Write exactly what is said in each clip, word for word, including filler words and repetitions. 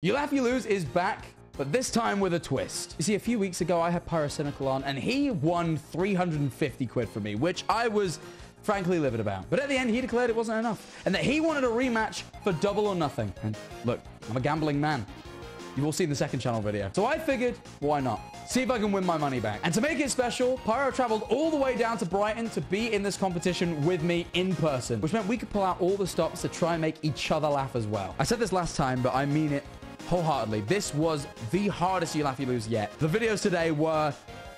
You Laugh, You Lose is back, but this time with a twist. You see, a few weeks ago, I had Pyrocynical on, and he won three hundred fifty quid from me, which I was frankly livid about. But at the end, he declared it wasn't enough, and that he wanted a rematch for double or nothing. And look, I'm a gambling man. You've all seen the second channel video. So I figured, why not? See if I can win my money back. And to make it special, Pyro traveled all the way down to Brighton to be in this competition with me in person, which meant we could pull out all the stops to try and make each other laugh as well. I said this last time, but I mean it wholeheartedly. This was the hardest You Laugh, You Lose yet. The videos today were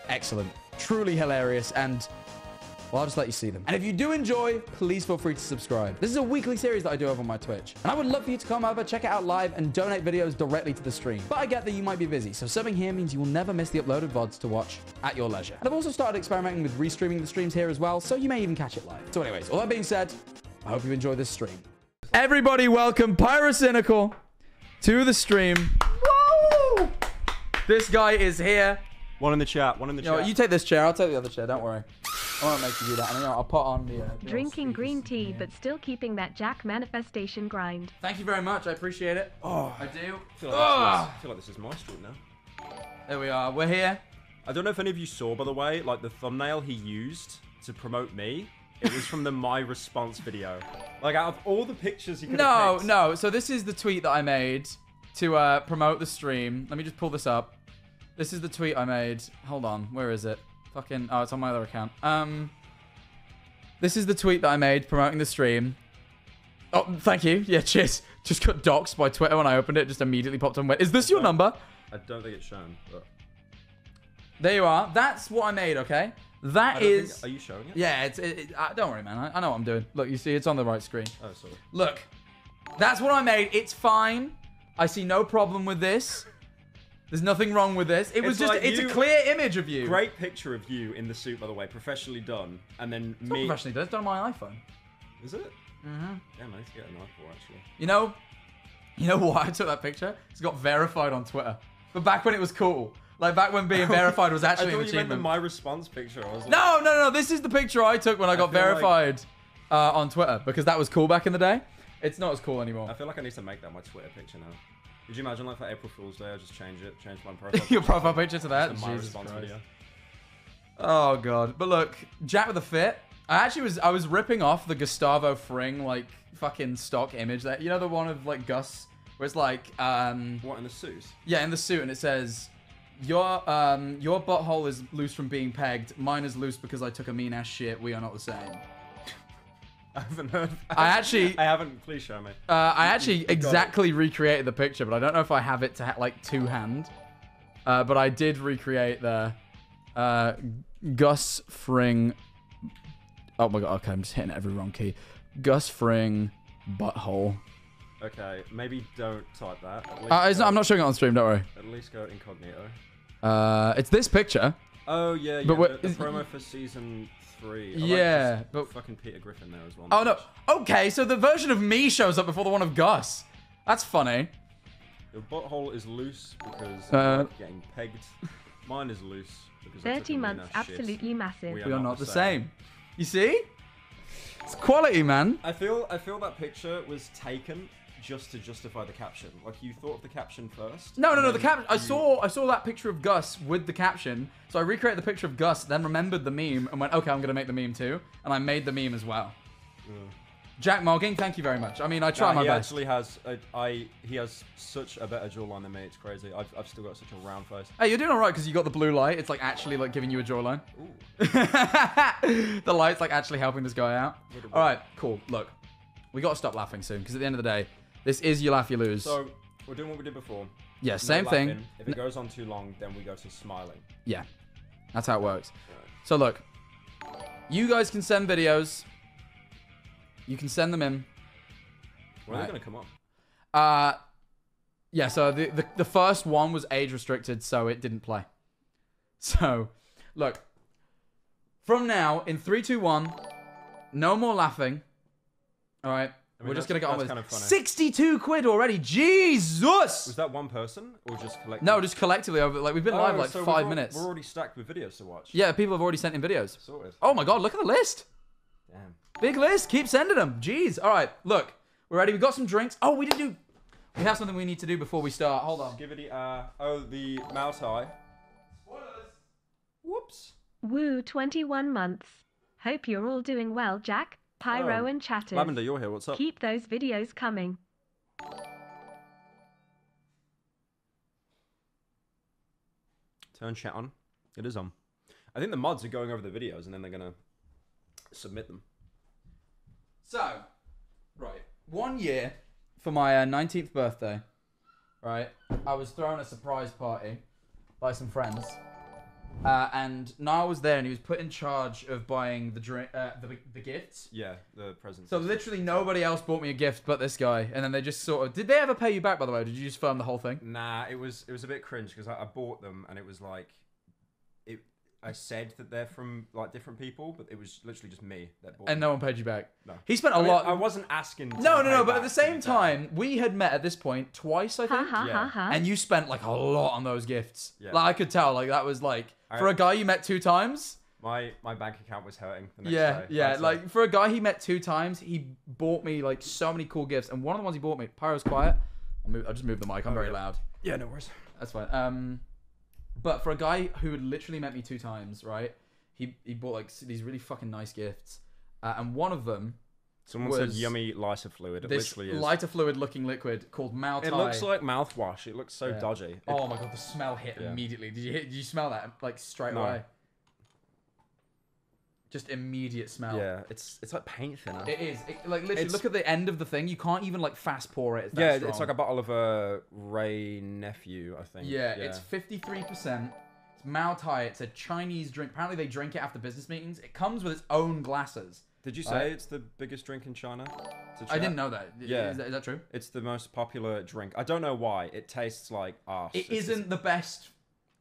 excellent, truly hilarious, and well, I'll just let you see them. And if you do enjoy, please feel free to subscribe. This is a weekly series that I do have on my Twitch, and I would love for you to come over, check it out live, and donate videos directly to the stream. But I get that you might be busy, so subbing here means you will never miss the uploaded V O Ds to watch at your leisure. And I've also started experimenting with restreaming the streams here as well, so you may even catch it live. So anyways, all that being said, I hope you enjoy this stream. Everybody welcome Pyrocynical to the stream. Woo! This guy is here. One in the chat, one in the you chat. Know, you take this chair, I'll take the other chair, don't worry. I won't make you do that. I mean, I'll put on the... Uh, Drinking green tea, yeah. But still keeping that Jack manifestation grind. Thank you very much. I appreciate it. Oh, I do. I feel like, oh. I feel like this is my stream now. There we are. We're here. I don't know if any of you saw, by the way, like the thumbnail he used to promote me. It was from the My Response video. Like, out of all the pictures he could have picked. No, no. So this is the tweet that I made to uh, promote the stream. Let me just pull this up. This is the tweet I made. Hold on. Where is it? Fucking, oh, it's on my other account. Um, this is the tweet that I made promoting the stream. Oh, thank you. Yeah, cheers. Just got doxxed by Twitter when I opened it. Just immediately popped on. Is this your number? I don't think it's shown. But... There you are. That's what I made, okay? That is... Think, are you showing it? Yeah, it's... It, it, uh, don't worry, man. I, I know what I'm doing. Look, you see, it's on the right screen. Oh, sorry. Look, that's what I made. It's fine. I see no problem with this. There's nothing wrong with this. It it's was just, like it's you, a clear image of you. Great picture of you in the suit, by the way. Professionally done. And then it's me. Not professionally done. It's done on my iPhone. Is it? Mm-hmm. Yeah, man, I need to get an iPhone, actually. You know, you know why I took that picture? It's got verified on Twitter. But back when it was cool. Like, back when being verified was actually I an achievement. You meant the My Response picture. I was like, no, no, no. This is the picture I took when I got I verified like... uh, on Twitter. Because that was cool back in the day. It's not as cool anymore. I feel like I need to make that my Twitter picture now. Could you imagine, like, for April Fool's Day, I just change it, change my profile picture. Your profile picture to that? Jesus Christ. Video. Oh, God. But look, Jack with a fit. I actually was, I was ripping off the Gustavo Fring, like, fucking stock image. That, you know, the one of, like, Gus, where it's like, um... What, in the suit? Yeah, in the suit, and it says, your, um, your butthole is loose from being pegged. Mine is loose because I took a mean-ass shit. We are not the same. I haven't heard that. I actually... I haven't... Please show me. Uh, I actually exactly recreated the picture, but I don't know if I have it to, ha like, two-hand. Uh, but I did recreate the... Uh, Gus Fring... Oh, my God. Okay, I'm just hitting every wrong key. Gus Fring butthole. Okay, maybe don't type that. At least uh, it's not, I'm not showing it on stream, don't worry. At least go incognito. Uh, it's this picture. Oh, yeah, yeah. But the, the promo for season... Free. Yeah, like but fucking Peter Griffin there as well. Oh no. Okay, so the version of me shows up before the one of Gus. That's funny. Your butthole is loose because uh, I'm getting pegged. Mine is loose because thirty months absolutely shit. Massive. We are, we are not, not the same. same. You see? It's quality, man. I feel I feel that picture was taken just to justify the caption. Like you thought of the caption first. No, no, no. The caption. You... I saw, I saw that picture of Gus with the caption. So I recreated the picture of Gus, then remembered the meme and went, okay, I'm gonna make the meme too, and I made the meme as well. Yeah. Jack Mogging, thank you very much. I mean, I try nah, my he best. He actually has, a, I he has such a better jawline than me. It's crazy. I've, I've still got such a round face. Hey, you're doing all right because you got the blue light. It's like actually like giving you a jawline. Ooh. The light's like actually helping this guy out. All right, cool. Look, we gotta stop laughing soon because at the end of the day. This is You Laugh, You Lose. So, we're doing what we did before. Yeah, same no thing. If it goes on too long, then we go to smiling. Yeah, that's how it works. Right. So, look. You guys can send videos. You can send them in. When right. are they going to come up? Uh, yeah, so the, the, the first one was age-restricted, so it didn't play. So, look. From now, in three, two, one, no more laughing. All right. I mean, we're just going to get on with kind of funny. sixty-two quid already. Jesus! Was that one person or just collectively? No, just collectively. over. Like We've been oh, live like so five we're minutes. All, we're already stacked with videos to watch. Yeah, people have already sent in videos. Sorted. Oh my God, look at the list. Damn. Big list. Keep sending them. Jeez. All right, look. We're ready. We've got some drinks. Oh, we didn't do... We have something we need to do before we start. Hold on. Skibbidi, uh, oh, the Moutai. Spoilers. Whoops. Woo, twenty-one months. Hope you're all doing well, Jack, Pyro, oh, and Chatters. Lavender, you're here. What's up? Keep those videos coming. Turn chat on. It is on. I think the mods are going over the videos and then they're gonna submit them. So, right, one year for my uh, nineteenth birthday, right, I was thrown a surprise party by some friends, uh, and Niall was there and he was put in charge of buying the drink, uh, the the gifts. Yeah, the presents. So literally nobody else bought me a gift but this guy, and then they just sort of. Did they ever pay you back, by the way? Or did you just firm the whole thing? Nah, it was it was a bit cringe because I, I bought them and it was like. I said that they're from like different people, but it was literally just me that bought. And no one paid you back. No. He spent a I mean, lot. I wasn't asking. No, no, no. But at the same time, we had met at this point twice, I think. Ha, ha, yeah. ha, ha. And you spent like a lot on those gifts. Yeah. Like I could tell. Like that was like I, for a guy you met two times. My my bank account was hurting. The next yeah, day. yeah. Like time. For a guy he met two times, he bought me like so many cool gifts. And one of the ones he bought me, Pyro's quiet. I'll, move, I'll just move the mic. I'm oh, very yeah. loud. Yeah, no worries. That's fine. Um. But for a guy who had literally met me two times, right? He he bought like these really fucking nice gifts, uh, and one of them. Someone was said yummy lighter fluid. It this literally is. lighter fluid looking liquid called Moutai. It looks like mouthwash. It looks so yeah. dodgy. It, oh my god, the smell hit yeah. immediately. Did you hit, did you smell that like straight no. away? Just immediate smell. Yeah, it's it's like paint thinner. It is. It, like literally, it's, look at the end of the thing. You can't even like fast pour it. It's that yeah, strong. It's like a bottle of a uh, Ray Nephew, I think. Yeah, yeah. It's fifty-three percent. It's Moutai. It's a Chinese drink. Apparently, they drink it after business meetings. It comes with its own glasses. Did you say right? it's the biggest drink in China? I didn't know that. Yeah, is that, is that true? It's the most popular drink. I don't know why. It tastes like arse. It it's, isn't it's, the best.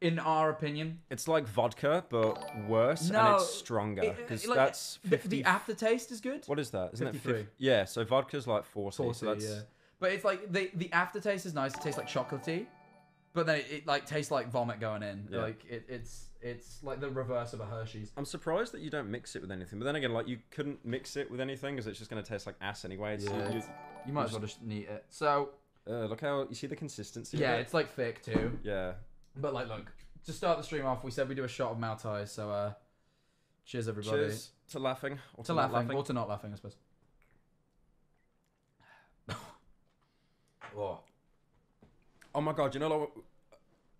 In our opinion, it's like vodka, but worse, no, and it's stronger because it, like, that's fifty. The aftertaste is good. What is that? Isn't fifty-three. It fifty? Yeah, so vodka's like forty. forty so that's... Yeah. But it's like the the aftertaste is nice. It tastes like chocolatey, but then it, it like tastes like vomit going in. Yeah. Like it, it's it's like the reverse of a Hershey's. I'm surprised that you don't mix it with anything. But then again, like you couldn't mix it with anything because it's just gonna taste like ass anyway. It's, yeah, you, it's, you might as well just neat it. So uh, look how you see the consistency. Yeah, of it? It's like thick too. Yeah. But like, look, to start the stream off, we said we do a shot of Moutai, so uh, cheers everybody. Cheers to laughing, or to, to laughing, laughing, or to not laughing, I suppose. Oh. Oh my god, you know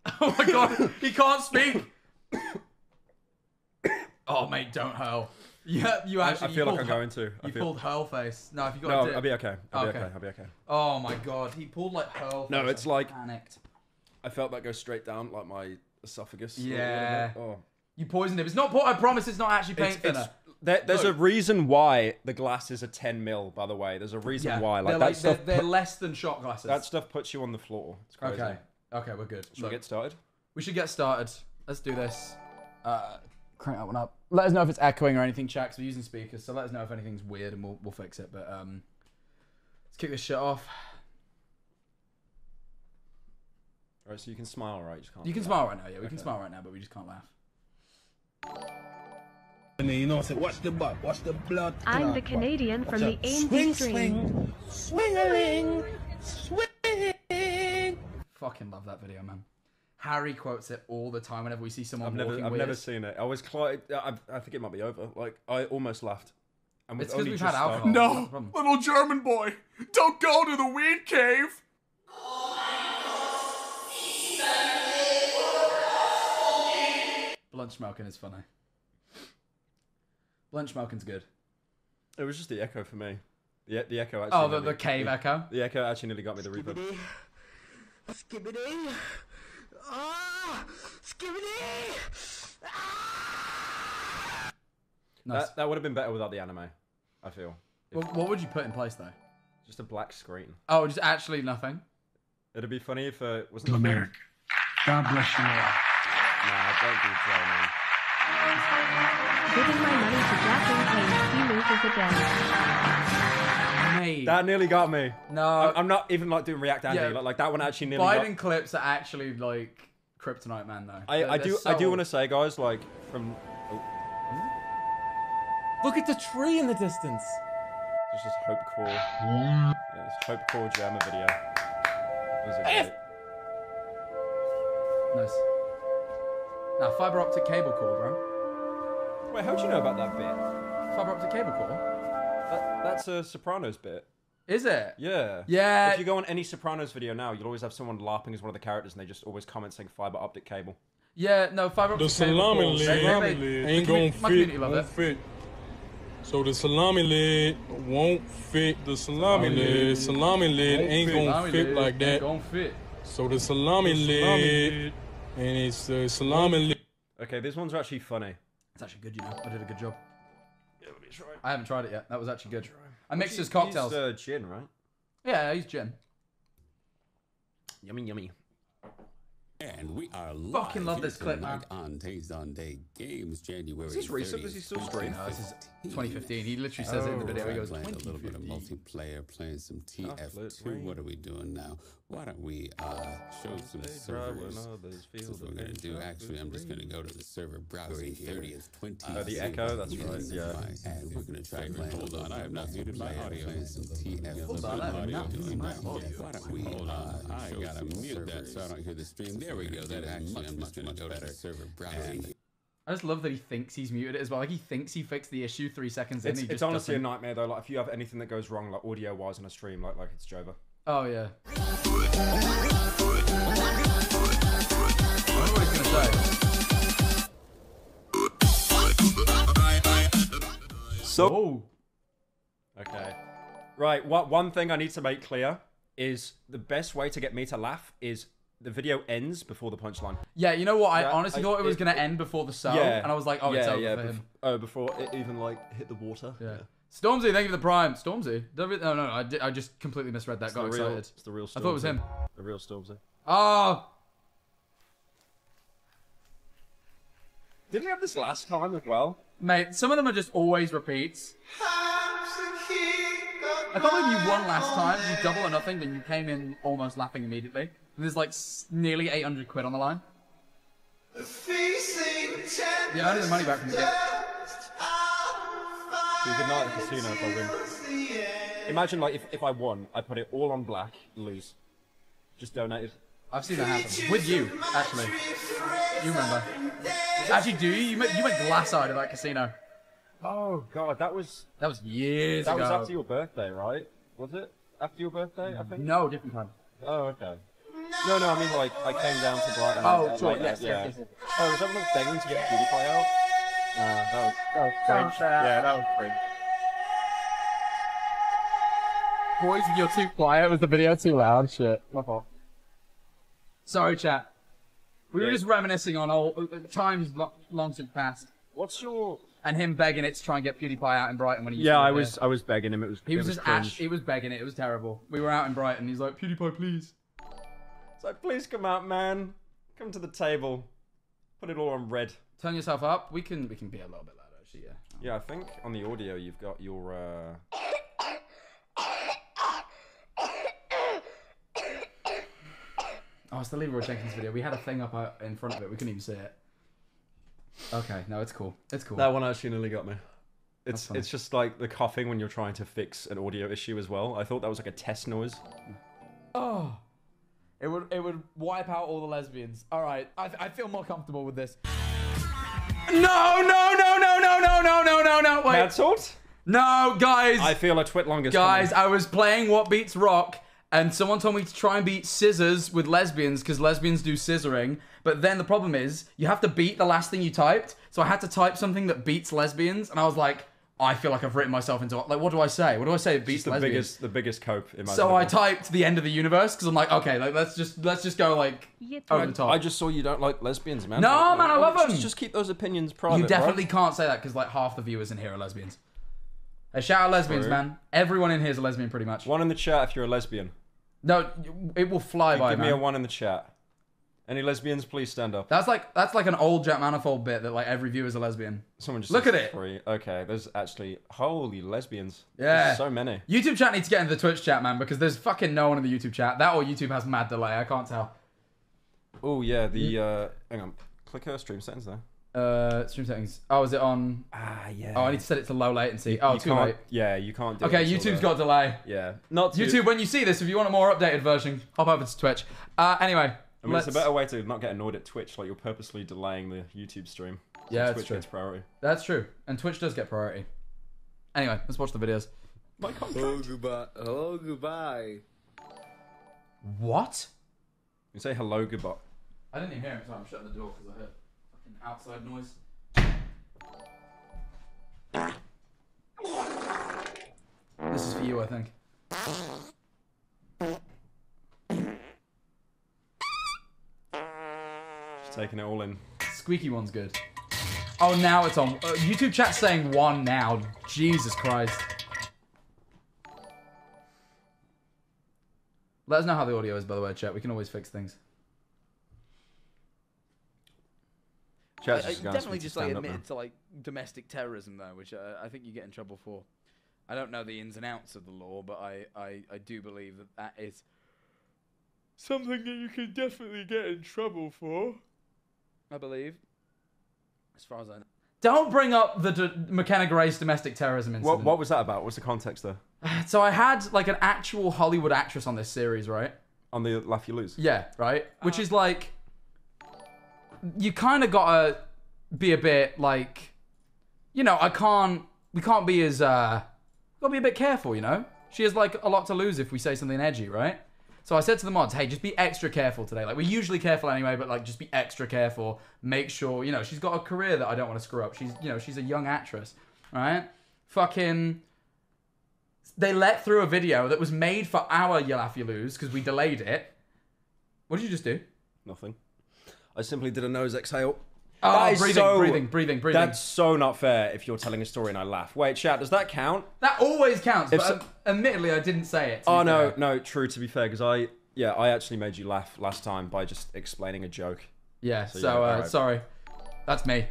like... Oh my god, he can't speak. Oh mate, don't hurl. Yeah, you actually. I, I feel like I'm going to. I you feel... pulled hurl face. No, if you got. No, a dip. I'll be okay. I'll oh, be okay. okay. I'll be okay. Oh my god, he pulled like hurl. No, face. It's I like. Panicked. I felt that go straight down, like my esophagus. Yeah. Oh. You poisoned him. It's not. I promise, it's not actually paint it's, thinner. It's, there, there's Look. a reason why the glasses are ten mil. By the way, there's a reason yeah. why. Like they're that like, stuff. They're, they're less than shot glasses. That stuff puts you on the floor. It's crazy. Okay. Okay, we're good. Should Look. we get started? We should get started. Let's do this. Uh, crank that one up. Let us know if it's echoing or anything, chat. We're using speakers, so let us know if anything's weird, and we'll we'll fix it. But um, let's kick this shit off. Right, so you can smile, right? You just can't. You can smile right now, yeah. We okay. can smile right now, but we just can't laugh. You know, so watch the butt, watch the blood. I'm the Canadian watch from out. the Angel Dream. Swingling, swingling. Fucking love that video, man. Harry quotes it all the time whenever we see someone I've never, walking I've weird. never seen it. I was, I, I think it might be over. Like, I almost laughed. And it's because we've had alcohol. No, little German boy, don't go to the weed cave. Blunt Schmalkin is funny. Blunt Schmalkin's good. It was just the echo for me. The, the echo actually. Oh, the, the cave me, echo? The echo actually nearly got me the reverb. Skibbidi. Oh, Skibbidi. Ah. Nice. That, that would have been better without the anime, I feel. Well, what would you put in place, though? Just a black screen. Oh, just actually nothing? It'd be funny if it wasn't... America. God bless you all. Nah, don't do so, man. Giving my money to Jack in case he loses again. Mate. That nearly got me. No. I, I'm not even like doing React Andy. Yeah. Like, like that one actually nearly Biden got... clips are actually like kryptonite, man, though. I, I do so... I do want to say, guys, like from... Oh. Look at the tree in the distance. It's just Hope Core. Yeah, it's Hope Core Jammer video. These are good. Nice. Now, fiber optic cable core, bro. Wait, how do you know about that bit? Fiber optic cable core? That, that's a Sopranos bit. Is it? Yeah. Yeah. If you go on any Sopranos video now, you'll always have someone LARPing as one of the characters, and they just always comment saying fiber optic cable. Yeah, no, fiber optic the salami cable. The salami lid ain't gonna fit. Won't fit. So the salami lid won't fit. The salami lid, salami lid ain't gonna fit like that. Gonna fit. So the salami lid, and it's the salami lid. Okay, this one's actually funny. It's actually good, you know. I did a good job. Yeah, let me try. I haven't tried it yet. That was actually good. I mixed his cocktails. He's uh, gin, right? Yeah, he's gin. Yummy, yummy. And we are fucking love this clip, man. On Taste on Day Games, January. Is this recent? Is he still streaming? No, this is twenty fifteen. He literally says oh, it in the video. He goes, playing a little bit of multiplayer, playing some T F two. What are we doing now? Why don't we uh, show some servers? This is what we're going to do. Actually, I'm just going to go to the server browser thirtieth, twentieth. Uh, the Echo, that's right. Yeah. And we're going to try playing. Hold on, I have not muted my audio. Hold on, I have not muted my audio. Why don't we I got to mute that so I don't hear the stream. There we go. That is much, much, much better. Server browsing. I just love that he thinks he's muted as well. Like, he thinks he fixed the issue three seconds in. It's, he it's just honestly doesn't. A nightmare, though. Like, if you have anything that goes wrong, like, audio-wise on a stream, like, like it's Jova. Oh, yeah. I what he's going to say. So... Ooh. Okay. Right, what, one thing I need to make clear is the best way to get me to laugh is... The video ends before the punchline. Yeah, you know what? I yeah, honestly I, thought it was going to end before the song, yeah, and I was like, oh, yeah, it's over yeah, for him. Oh, before it even, like, hit the water. Yeah. yeah. Stormzy, thank you for the prime. Stormzy? No, no, no, I, did, I just completely misread that. It's Got excited. Real, it's the real Stormzy. I thought it was him. The real Stormzy. Oh! Didn't we have this last time as well? Mate, some of them are just always repeats. I thought maybe you won last time, you double or nothing, then you came in almost laughing immediately. There's like nearly eight hundred quid on the line. Yeah, I need the money back from the game. So you could not at the casino if I win. Imagine like if, if I won, I put it all on black, lose. Just donated. I've seen that happen. With you, actually. You remember. Actually, do you? You went, you went glass-eyed at that casino. Oh god, that was... That was years that ago. That was after your birthday, right? Was it? After your birthday, I think? No, different time. Oh, okay. No, no, I mean, like, I came down to Brighton. Oh, sure, like, yes, yeah. yes, yes, yes. Oh, was everyone begging to get PewDiePie out? Uh, that was, that was cringe. Yeah, that was cringe. Boys, you're too quiet. Was the video too loud? Shit. My fault. Sorry, chat. We yeah. were just reminiscing on old times long since past. What's your... And him begging it to try and get PewDiePie out in Brighton when he used yeah, to Yeah, I was, I was begging him. It was He was, was just ash. He was begging it. It was terrible. We were out in Brighton. He's like, PewDiePie, please. It's like, please come out, man. Come to the table. Put it all on red. Turn yourself up. We can we can be a little bit louder, actually, yeah. Oh. Yeah, I think on the audio you've got your... Uh... Oh, it's the Leroy Jenkins video. We had a thing up out in front of it. We couldn't even see it. Okay, no, it's cool. It's cool. That one actually nearly got me. It's, it's just like the coughing when you're trying to fix an audio issue as well. I thought that was like a test noise. Oh... It would it would wipe out all the lesbians. All right, I, I feel more comfortable with this. No no no no no no no no no no wait. Cancelled? No guys. I feel a twit longest. Guys, coming. I was playing What Beats Rock, and someone told me to try and beat scissors with lesbians because lesbians do scissoring. But then the problem is you have to beat the last thing you typed. So I had to type something that beats lesbians, and I was like. I feel like I've written myself into like what do I say? What do I say? It beats the lesbians? biggest the biggest cope in my. So I typed the end of the universe because I'm like, okay, like let's just let's just go like yeah, over the top. I just saw you don't like lesbians, man. No, like, man, I love them. Just, just keep those opinions private. You definitely right? can't say that because like half the viewers in here are lesbians. A shout out lesbians, True. man. Everyone in here is a lesbian, pretty much. One in the chat if you're a lesbian. No, it will fly you by. Give man. me a one in the chat. Any lesbians, please stand up. That's like that's like an old Jack Manifold bit that like every viewer's a lesbian. Someone just look at it. Free. Okay, there's actually holy lesbians. Yeah, there's so many. YouTube chat needs to get into the Twitch chat, man, because there's fucking no one in the YouTube chat. That or YouTube has mad delay. I can't tell. Oh yeah, the uh, hang on, click her stream settings there. Uh, stream settings. Oh, is it on? Ah, yeah. Oh, I need to set it to low latency. Oh, you too late. Yeah, you can't do okay, it. Okay, YouTube's got delay. Yeah. Not too... YouTube, when you see this, if you want a more updated version, hop over to Twitch. Uh, anyway. I mean, let's... it's a better way to not get annoyed at Twitch. Like, you're purposely delaying the YouTube stream. Yeah, that's Twitch true. Gets priority. That's true. And Twitch does get priority. Anyway, let's watch the videos. My contract. Oh, goodbye. Hello, goodbye. What? You say hello, goodbye. I didn't even hear him, so I'm shutting the door because I heard fucking outside noise. This is for you, I think. She's taking it all in. Squeaky one's good. Oh, now it's on. Uh, YouTube chat's saying one now. Jesus Christ. Let us know how the audio is, by the way, chat. We can always fix things. Chat's just I, I definitely just like admitted to like domestic terrorism, though, which uh, I think you get in trouble for. I don't know the ins and outs of the law, but I, I, I do believe that that is something that you can definitely get in trouble for. I believe. As far as I know. Don't bring up the d McKenna Gray's domestic terrorism incident. What, what was that about? What's the context there? So I had like an actual Hollywood actress on this series, right? On the Laugh You Lose? Yeah, right? Uh, Which is like... You kind of gotta be a bit like... You know, I can't... We can't be as... Uh, gotta be a bit careful, you know? She has like a lot to lose if we say something edgy, right? So I said to the mods, hey, just be extra careful today. Like, we're usually careful anyway, but, like, just be extra careful. Make sure, you know, she's got a career that I don't want to screw up. She's, you know, she's a young actress, right? Fucking... They let through a video that was made for our You'll Laugh You Lose, because we delayed it. What did you just do? Nothing. I simply did a nose exhale. Oh, that is breathing, so, breathing, breathing, breathing. That's so not fair if you're telling a story and I laugh. Wait, chat, does that count? That always counts, if but so, um, admittedly, I didn't say it. Oh, no, no, true, to be fair, because I, yeah, I actually made you laugh last time by just explaining a joke. Yeah, so, so yeah, uh, right. sorry. That's me.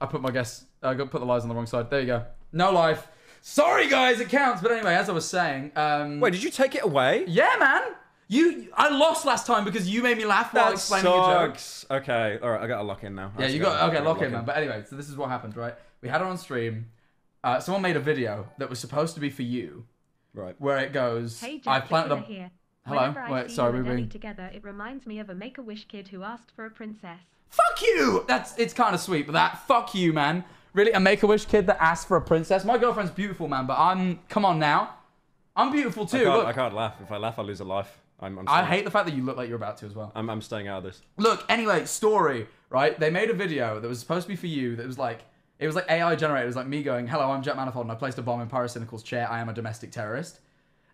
I put my guess, I got put the lies on the wrong side. There you go. No life. Sorry, guys, it counts. But anyway, as I was saying... Um, Wait, did you take it away? Yeah, man. You, I lost last time because you made me laugh while that explaining sucks. your jokes. Okay, all right, I got to lock in now. Yeah, you got, got okay, lock, lock in, in, man. But anyway, so this is what happened, right? We had her on stream. Uh, someone made a video that was supposed to be for you, right? Where it goes, hey, Jack, I planted a. Here. Hello. Whenever Wait, I see sorry, we're being together. It reminds me of a Make-A-Wish kid who asked for a princess. Fuck you. That's it's kind of sweet, but that fuck you, man. Really, a Make-A-Wish kid that asked for a princess. My girlfriend's beautiful, man, but I'm come on now. I'm beautiful too. I can't, look. I can't laugh. If I laugh, I lose a life. I'm, I'm I hate the fact that you look like you're about to as well. I'm, I'm staying out of this. Look, anyway, story, right? They made a video that was supposed to be for you that was like, it was like A I generated. It was like me going, hello, I'm Jack Manifold and I placed a bomb in Pyrocynical's chair. I am a domestic terrorist.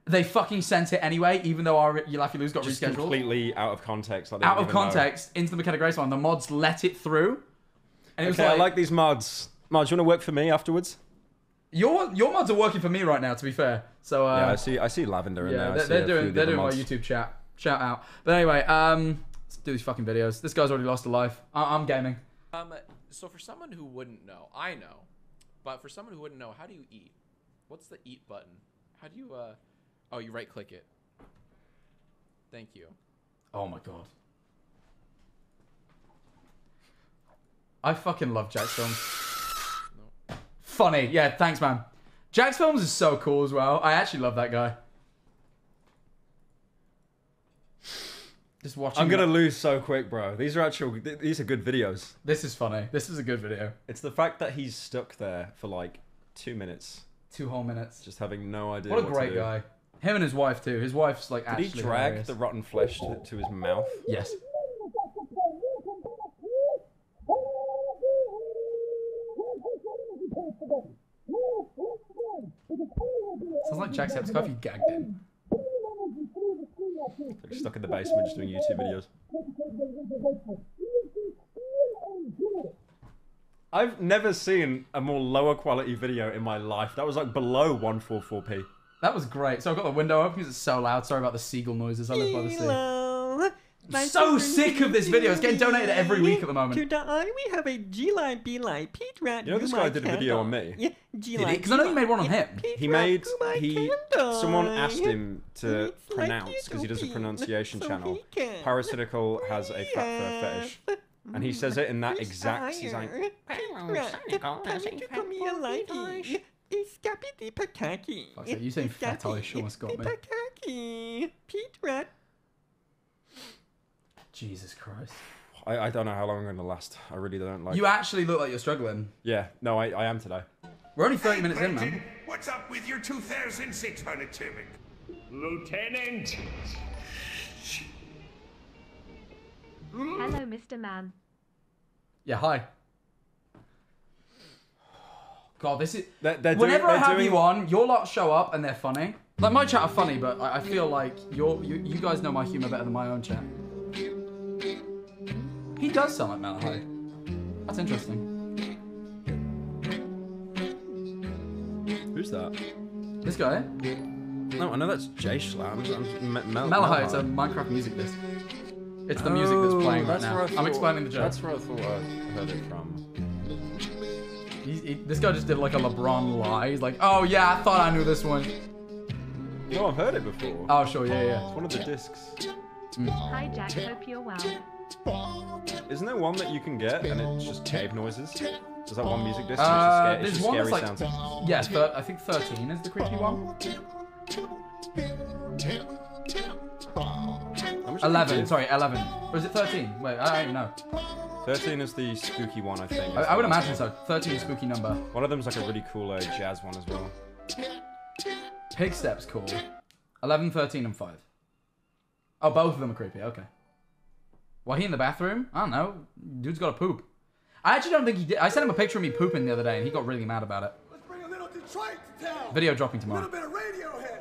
They fucking sent it anyway, even though our You Laugh You Lose got Just rescheduled. completely out of context. Like out of context, know. into the McKenna Grace one. The mods let it through. And it okay, was like, I like these mods. Mods, you want to work for me afterwards? Your your mods are working for me right now, to be fair. So uh, yeah, I see I see lavender in yeah, there. They're, they're doing they're doing mods. my YouTube chat. Shout out. But anyway, um, let's do these fucking videos. This guy's already lost a life. I I'm gaming. Um, so for someone who wouldn't know, I know, but for someone who wouldn't know, how do you eat? What's the eat button? How do you uh? Oh, you right click it. Thank you. Oh my god. I fucking love Jack's films. Funny, yeah, thanks, man. Jack's films is so cool as well. I actually love that guy. Just watching. I'm gonna that. lose so quick, bro. These are actual. Th these are good videos. This is funny. This is a good video. It's the fact that he's stuck there for like two minutes, two whole minutes, just having no idea. What a what great to do. guy. Him and his wife too. His wife's like. Did actually he drag hilarious. the rotten flesh to, to his mouth? Yes. Sounds like Jacksepticeye if you gagged him. Like stuck in the basement just doing YouTube videos. I've never seen a more lower quality video in my life. That was like below one forty-four p. That was great. So I've got the window open because it's so loud. Sorry about the seagull noises. I live by the sea. Nice so sick of this video. It's getting donated every week at the moment. We have a G-Line, B-Line, Pete Rat, You know this guy did a video on me? Yeah, G-Line. Because I know you made one on him. He made, he, someone asked him to pronounce, because he does a pronunciation channel. Pyrocynical has a fat fur fetish. And he says it in that exact, he's like, Fuck, you saying fetish almost got me. Jesus Christ. I, I don't know how long I'm going to last. I really don't like... You actually look like you're struggling. Yeah. No, I, I am today. We're only thirty hey, minutes Brenton, in, man. What's up with your two thousand six monitoring? Lieutenant! Hello, Mister Man. Yeah, hi. God, this is... They're, they're Whenever doing, I have doing... you on, your lot show up and they're funny. Like, my chat are funny, but I, I feel like you're, you you guys know my humour better than my own chat. He does sound like Malachi. That's interesting. Who's that? This guy? No, I know that's Jay Schlam. Malachi, it's a Minecraft music disc. It's the oh, music that's playing right that's now. Thought, I'm explaining the joke. That's where I thought I heard it from. He's, he, this guy just did like a LeBron lie. He's like, oh yeah, I thought I knew this one. No, I've heard it before. Oh, sure, yeah, yeah. It's one of the discs. Mm. Hi, Jack. Hope you're well. Isn't there one that you can get and it's just cave noises? Is that one music disc? Uh, it's just, sca it's just scary like, sounds. Yes, but I think thirteen is the creepy one. eleven, sorry, eleven. Or is it thirteen? Wait, I don't even know. thirteen is the spooky one, I think. I, I would imagine so. thirteen is a spooky number. One of them's like a really cool uh, jazz one as well. Pig Step's cool. eleven, thirteen, and five. Oh, both of them are creepy, okay. Why he in the bathroom? I don't know. Dude's got to poop. I actually don't think he did. I sent him a picture of me pooping the other day and he got really mad about it. Let's bring a little Detroit to town. Video dropping tomorrow. A little bit of Radiohead.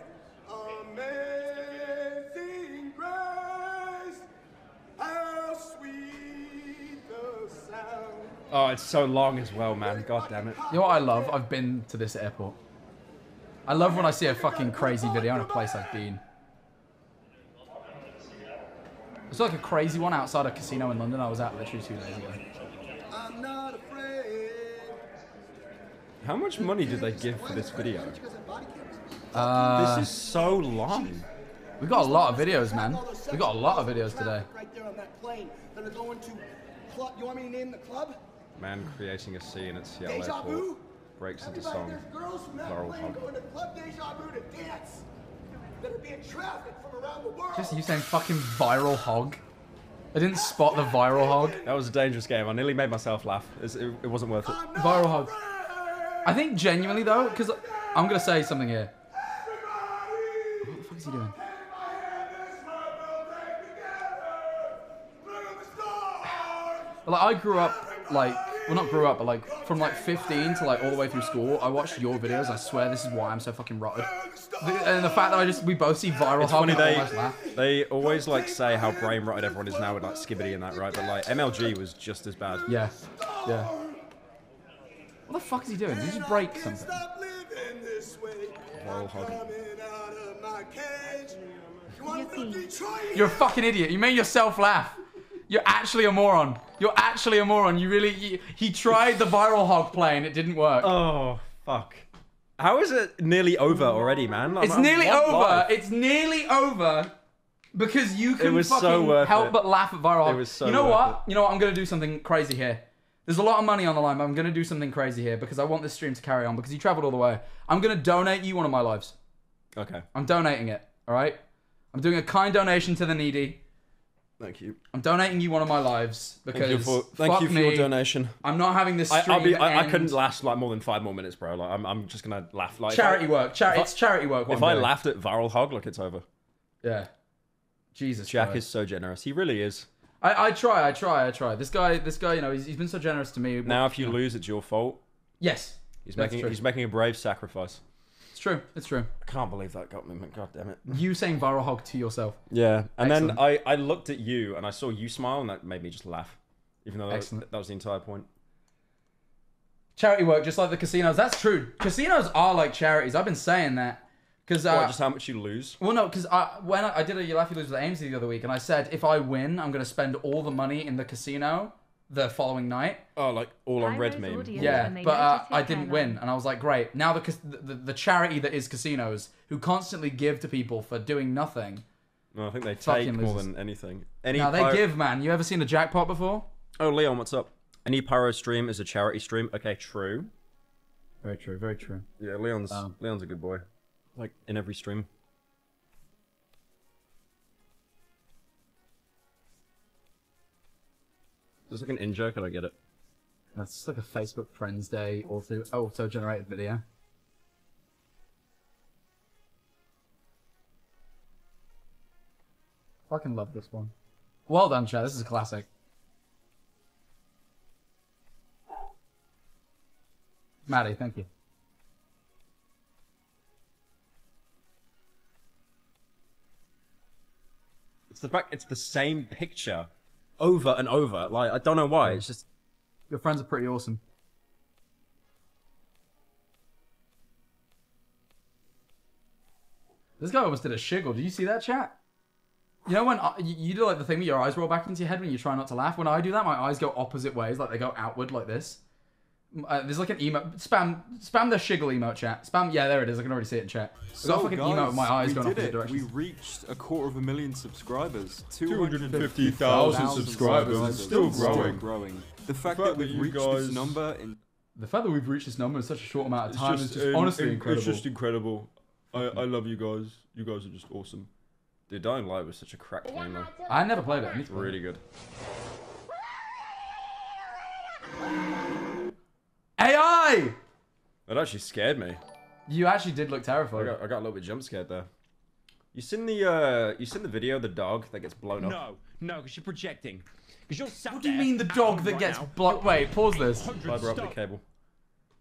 Amazing grace, how sweet the sound. Oh, it's so long as well, man. God damn it. You know what I love? I've been to this airport. I love when I see a fucking crazy video in a place I've been. It's like a crazy one outside a casino in London I was at literally two days ago. I'm not afraid. How much money did they give for this video? Uh, this is so long. We got a lot of videos, man. We got a lot of videos today. You want me to name the club? Man creating a scene at Seattle Airport breaks into song. Laurel Hogg. Just you saying fucking viral hog. I didn't spot the viral hog. That was a dangerous game. I nearly made myself laugh. It, it wasn't worth it. Viral hog. I think genuinely though, because I'm going to say something here. What the fuck is he doing? Like, I grew up, like, well not grew up, but like from like fifteen to like all the way through school, I watched your videos. I swear this is why I'm so fucking rotted. And the fact that I just, we both see viral it's hog funny, they, they always like say how brain rotted everyone is now with like Skibbidi and that, right? But like M L G was just as bad. Yeah, yeah. What the fuck is he doing? Did he just break something? Viral hog. You're a fucking idiot. You made yourself laugh. You're actually a moron. You're actually a moron. You really, you, he tried the viral hog play and it didn't work. Oh, fuck. How is it nearly over already, man? Like, it's I'm nearly over. Life. It's nearly over because you can fucking so help it. but laugh at viral. It was so you know what? It. You know what? I'm gonna do something crazy here. There's a lot of money on the line, but I'm gonna do something crazy here because I want this stream to carry on because you traveled all the way. I'm gonna donate you one of my lives. Okay. I'm donating it. All right. I'm doing a kind donation to the needy. Thank you. I'm donating you one of my lives because thank you for, thank fuck you for me, your donation. I'm not having this stream I, I'll be, I, I couldn't last like more than five more minutes, bro. Like, I'm, I'm just gonna laugh. Like charity I, work. Chari I, it's charity work. If I doing. laughed at viral hog, like it's over. Yeah. Jesus. Jack bro. is so generous. He really is. I, I try. I try. I try. This guy. This guy. You know, he's, he's been so generous to me. Now, if you lose, it's your fault. Yes. He's making. True. He's making a brave sacrifice. It's true. It's true. I can't believe that got me. God damn it. You saying viral hog to yourself. Yeah. And Excellent. then I, I looked at you and I saw you smile and that made me just laugh. Even though that, that was the entire point. Charity work, just like the casinos. That's true. Casinos are like charities. I've been saying that. Cause, uh, what, just how much you lose? Well, no, because I, when I, I did a You Laugh You Lose with Ames the other week and I said, if I win, I'm going to spend all the money in the casino the following night. Oh, like all on red meme. Yeah, but uh, I didn't win. And I was like, great. Now the, the the charity that is casinos, who constantly give to people for doing nothing. No, I think they take more than anything. Any no, they give, man. You ever seen a jackpot before? Oh, Leon, what's up? Any pyro stream is a charity stream. Okay, true. Very true, very true. Yeah, Leon's um, Leon's a good boy. Like, in every stream. Is this like an in-joke? Did I get it? That's like a Facebook Friends Day auto auto-generated video. Fucking love this one. Well done, chat. This is a classic. Maddie, thank you. It's the fact it's the same picture over and over. Like, I don't know why. It's just your friends are pretty awesome. This guy almost did a shiggle. Do you see that, chat? You know when I, you do like the thing where your eyes roll back into your head when you try not to laugh? When I do that, my eyes go opposite ways, like they go outward like this. Uh, there's like an emote. Spam spam the shiggle emote, chat. Spam, yeah, there it is. I can already see it in chat. So got fucking emote with my eyes going opposite directions. We reached a quarter of a million subscribers. two hundred fifty thousand subscribers. subscribers. Still, Still growing. growing. The fact, the fact that, that we've reached guys... this number in... The fact that we've reached this number in such a short amount of time just, is just um, honestly it, incredible. It's just incredible. I, I love you guys. You guys are just awesome. Dude, Dying Light was such a crack game though. I never played it. It's really good. A I! That actually scared me. You actually did look terrified. I got, I got a little bit jump scared there. You seen the uh, you seen the video of the dog that gets blown up? No, no, because you're projecting. Because you're sat. What do you mean the dog that right gets blown? Wait, pause this. Fiber optic cable.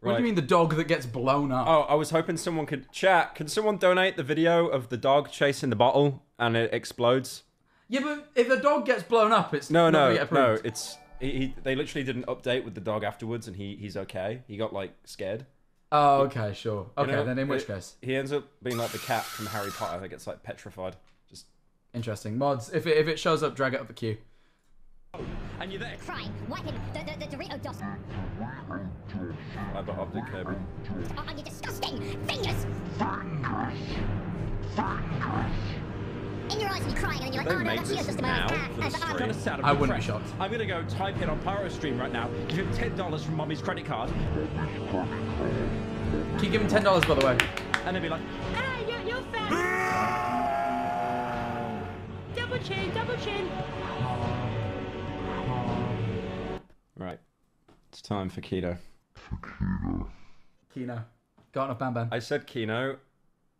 Right. What do you mean the dog that gets blown up? Oh, I was hoping someone could... Chat, can someone donate the video of the dog chasing the bottle and it explodes? Yeah, but if the dog gets blown up, it's no, not no, no, it's... He, he, they literally did an update with the dog afterwards and he, he's okay. He got, like, scared. Oh, okay, sure. Okay, you know, then in which it, case? He ends up being like the cat from Harry Potter that gets, like, petrified. Just... Interesting. Mods, if it, if it shows up, drag it up the queue. And you're there. Crying, wiping the, the, the Dorito dust. Fiber optic cable. Oh, and your disgusting fingers! In your eyes and you're crying and you're like, oh no, that's your system. I wouldn't be shocked. I'm gonna go type in on PyroStream right now. Give him ten dollars from Mommy's credit card. Can you give him ten dollars, by the way? And they'll be like, ah, you're, you're fat. Double chin, double chin. Right, it's time for Kino. Kino. Kino. Got enough Bam Bam. I said Kino,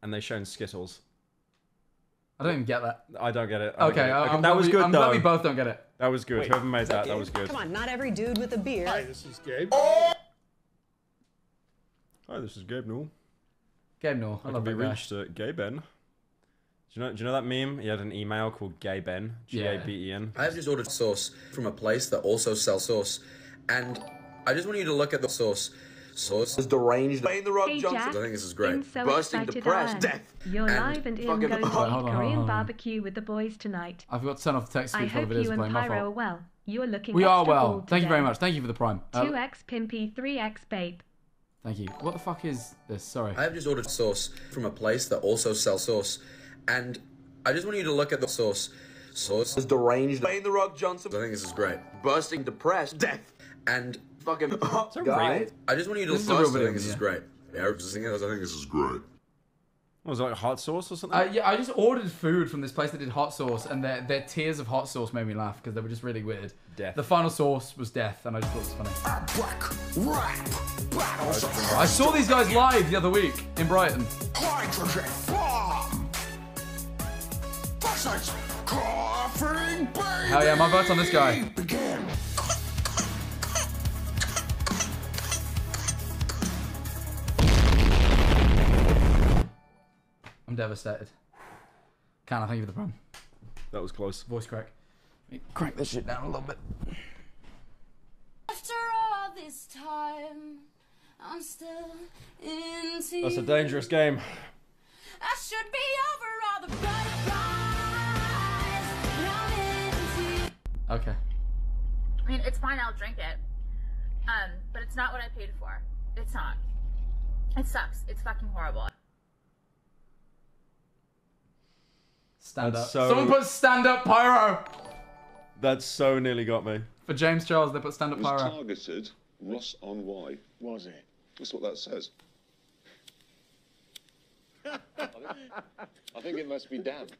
and they shown Skittles. I don't even get that. I don't get it. Don't okay, get it. okay, that was we, good I'm though. I'm glad we both don't get it. That was good. Wait, whoever made that, that, that was good. Come on, not every dude with a beard. Hi, this is Gabe. Oh! Hi, this is Gabe Newell. Gabe Newell. I, I love that guy. We reached uh, Gabe Ben. Do you know? Do you know that meme? He had an email called Gay Ben, G A B E N. Yeah. I have just ordered sauce from a place that also sells sauce, and I just want you to look at the sauce. Sauce is deranged. Playing the Rock hey, Johnson. I think this is great. So bursting, depressed, death. You're live and in fucking goes hot. To eat Korean barbecue with the boys tonight. I've got to turn off the text screen for the videos. I hope you and Pyro are well. You are looking. We are well. Thank you very much. Thank you for the prime. Two X Pimpy, three X Babe. Thank you. What the fuck is this? Sorry. I have just ordered sauce from a place that also sells sauce. And I just want you to look at the sauce. Sauce is deranged. Playing the Rock Johnson. I think this is great. Bursting, depressed, death, and fucking hot guy. I just want you to look at this. I think this is great. Yeah, I was thinking this. I think this is great. What, was it like hot sauce or something? Uh, yeah, I just ordered food from this place that did hot sauce, and their their tiers of hot sauce made me laugh because they were just really weird. Death. The final sauce was death, and I just thought it was funny. Black rap battles. I saw these guys live the other week in Brighton. Hydrogen bomb. Coughing, baby. Hell yeah, my vote's on this guy. Begin. I'm devastated. Can I thank you for the run? That was close. Voice crack. Let me crank this shit down a little bit. After all this time, I'm still in tears. That's a dangerous game. I should be over all the butterflies. Okay. I mean, it's fine, I'll drink it. Um, but it's not what I paid for. It's not. It sucks. It's fucking horrible. Stand up. So... Someone put stand up pyro! That so nearly got me. For James Charles, they put stand-up pyro. It was targeted Ross on Y. Was it? That's what that says. I think it must be damp.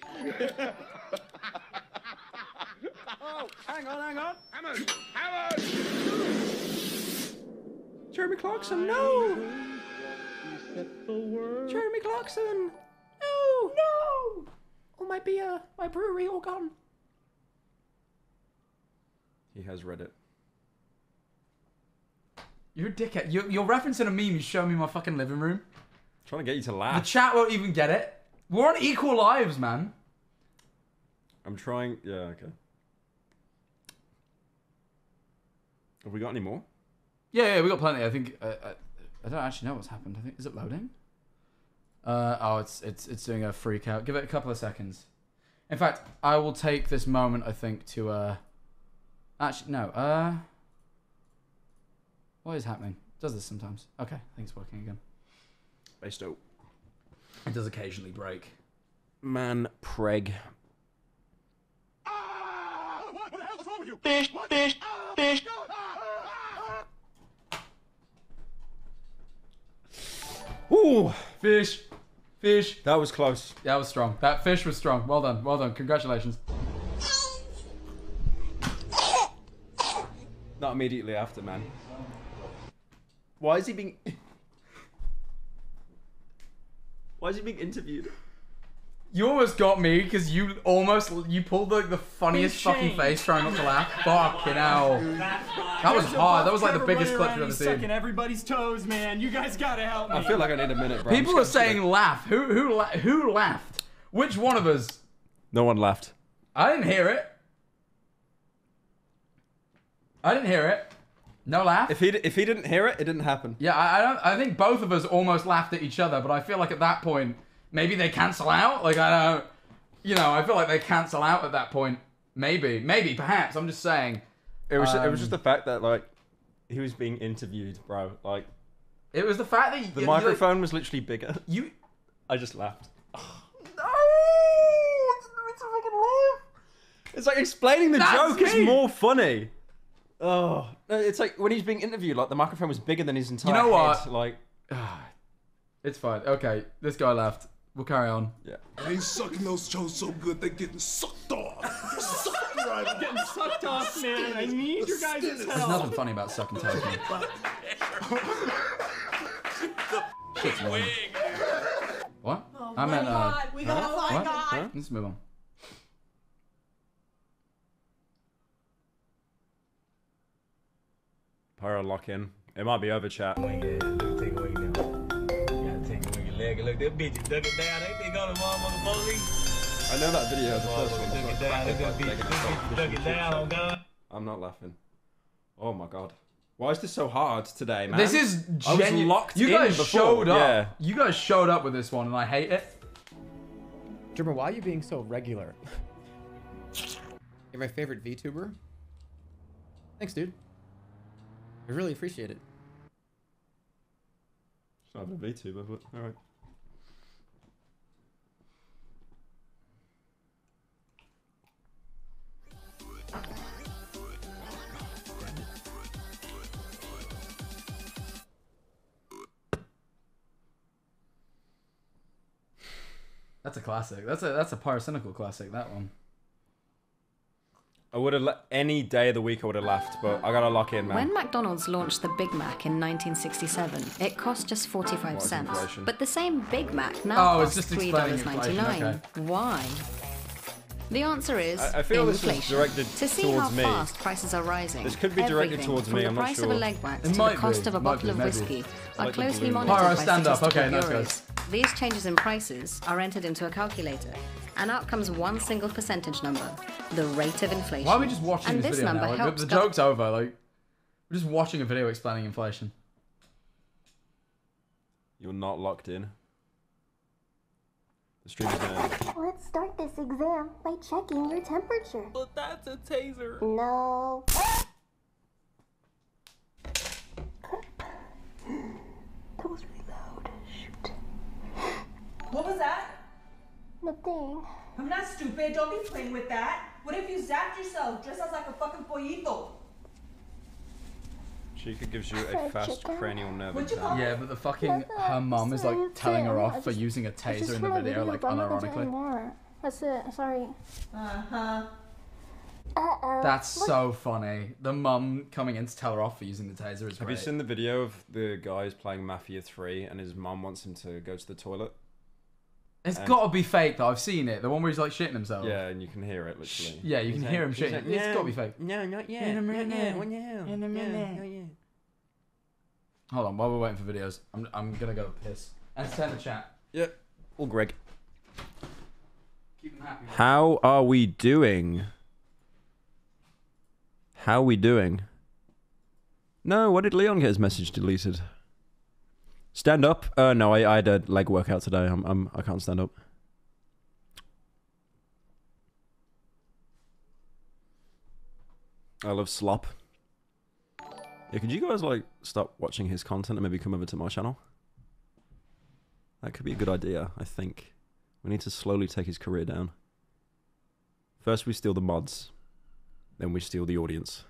Oh, hang on, hang on. Hammond! Hammond! Jeremy Clarkson, no! Jeremy Clarkson! No! No! Or my beer, my brewery, all gone. He has read it. You're a dickhead. You're, you're referencing a meme you showed me in my fucking living room. I'm trying to get you to laugh. The chat won't even get it. We're on equal lives, man. I'm trying. Yeah, okay. Have we got any more? Yeah, yeah, we got plenty. I think uh, I, I don't actually know what's happened. I think is it loading? Uh, oh, it's it's it's doing a freak out. Give it a couple of seconds. In fact, I will take this moment. I think to uh, actually no. Uh, what is happening? It does this sometimes? Okay, I think it's working again. Based out. It does occasionally break. Man, preg. Ah! What the hell is wrong with you? Fish, fish, fish. Ooh, fish, fish. That was close. Yeah, that was strong. That fish was strong. Well done, well done. Congratulations. Not immediately after, man. Why is he being... Why is he being interviewed? You almost got me, because you almost... You pulled the, the funniest fucking face trying not to laugh. Fucking hell. That was hard. That was like the biggest clip you've ever seen. Sucking everybody's toes, man. You guys gotta help me. I feel like I need a minute, bro. People are saying laugh. Who, who, la who laughed? Which one of us? No one laughed. I didn't hear it. I didn't hear it. No laugh. If he if he didn't hear it, it didn't happen. Yeah, I, I don't. I think both of us almost laughed at each other, but I feel like at that point maybe they cancel out. Like I don't. You know, I feel like they cancel out at that point. Maybe, maybe, perhaps. I'm just saying. It was. Um, it was just the fact that like he was being interviewed, bro. Like it was the fact that you, the microphone like, was literally bigger. You. I just laughed. Oh, no, I didn't mean to fucking laugh. It's like explaining the That's joke me. is more funny. Oh, it's like when he's being interviewed, like the microphone was bigger than his entire head. You know head. what? Like, it's fine. Okay, this guy laughed. We'll carry on. Yeah. I ain't sucking those toes so good they're getting sucked off. Sucked right off. Getting sucked off, man. I need your guys' help. There's nothing funny about sucking toes. Shit's wrong. What? Oh I meant. Uh, we got huh? oh my what? God. Huh? Let's move on. Pyro lock in. It might be over, chat. Take a wig now. Gotta take a wig leg and look. That bitch dug it down. They think all the motherfucking bullies. I know that video. The first one. Dug it down. That bitch dug it down. God. I'm not laughing. Oh my god. Why is this so hard today, man? This is genuine. I was locked in before. You guys showed up. Yeah. You guys showed up with this one, and I hate it. Drummer, why are you being so regular? You're my favorite VTuber. Thanks, dude. I really appreciate it. It's not a VTuber, but alright. That's a classic. That's a that's a Pyrocynical classic, that one. I would have any day of the week I would have laughed, but I gotta lock in, man. When McDonald's launched the Big Mac in nineteen sixty-seven, it cost just forty-five cents. But the same Big Mac now oh, costs three dollars and ninety-nine. Okay. Why? The answer is I, I feel inflation. This is to see how me. fast prices are rising, this could be directed towards me. I'm not sure. From the price of a leg wax to the cost be. of a bottle be, of whiskey are like closely monitored by statistical okay, nice bureaus. Guys. These changes in prices are entered into a calculator, and out comes one single percentage number: the rate of inflation. Why are we just watching and this, this video now? Like, the joke's over. Like, we're just watching a video explaining inflation. You're not locked in. The stream is going. Let's start this exam by checking your temperature. But that's a taser. No. That was really loud. Shoot. What was that? Nothing. I'm not stupid. Don't be playing with that. What if you zapped yourself, dressed up like a fucking pollito? Chica gives you a fast cranial nerve attack. Yeah, but the fucking her mum is like telling her off for using a taser in the video, like unironically. That's it. Sorry. Uh huh. Uh-oh. That's so funny. The mum coming in to tell her off for using the taser is great. Have you seen the video of the guy who's playing Mafia three and his mum wants him to go to the toilet? It's and gotta be fake though, I've seen it. The one where he's like shitting himself. Yeah, and you can hear it literally. Yeah, you he's can like, hear him shitting. Like, no, it's gotta be fake. No, not yet. In a minute. No, no, no, no. In a minute. No, not yet. Hold on, while we're waiting for videos, I'm, I'm gonna go piss. Entertain the chat. Yep. Or Greg. Keep them happy. How are we doing? How are we doing? No, why did Leon get his message deleted? Stand up? Uh, no, I, I had a leg workout today. I'm, I'm, I can't stand up. I love slop. Yeah, could you guys like stop watching his content and maybe come over to my channel? That could be a good idea, I think. We need to slowly take his career down. First we steal the mods. Then we steal the audience.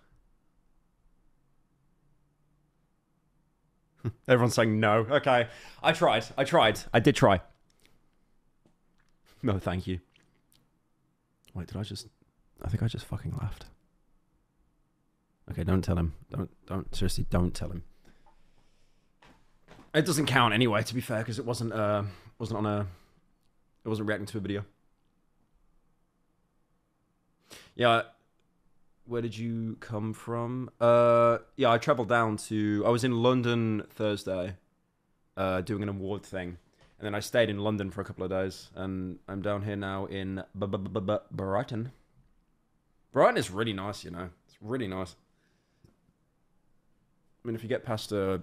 Everyone's saying no. Okay. I tried. I tried. I did try. No, thank you. Wait, did I just... I think I just fucking laughed. Okay, don't tell him. Don't, don't, seriously, don't tell him. It doesn't count anyway, to be fair, because it wasn't, uh, wasn't on a... It wasn't reacting to a video. Yeah... Where did you come from? Uh, yeah, I traveled down to... I was in London Thursday uh, doing an award thing. And then I stayed in London for a couple of days. And I'm down here now in Brighton. Brighton is really nice, you know. It's really nice. I mean, if you get past uh,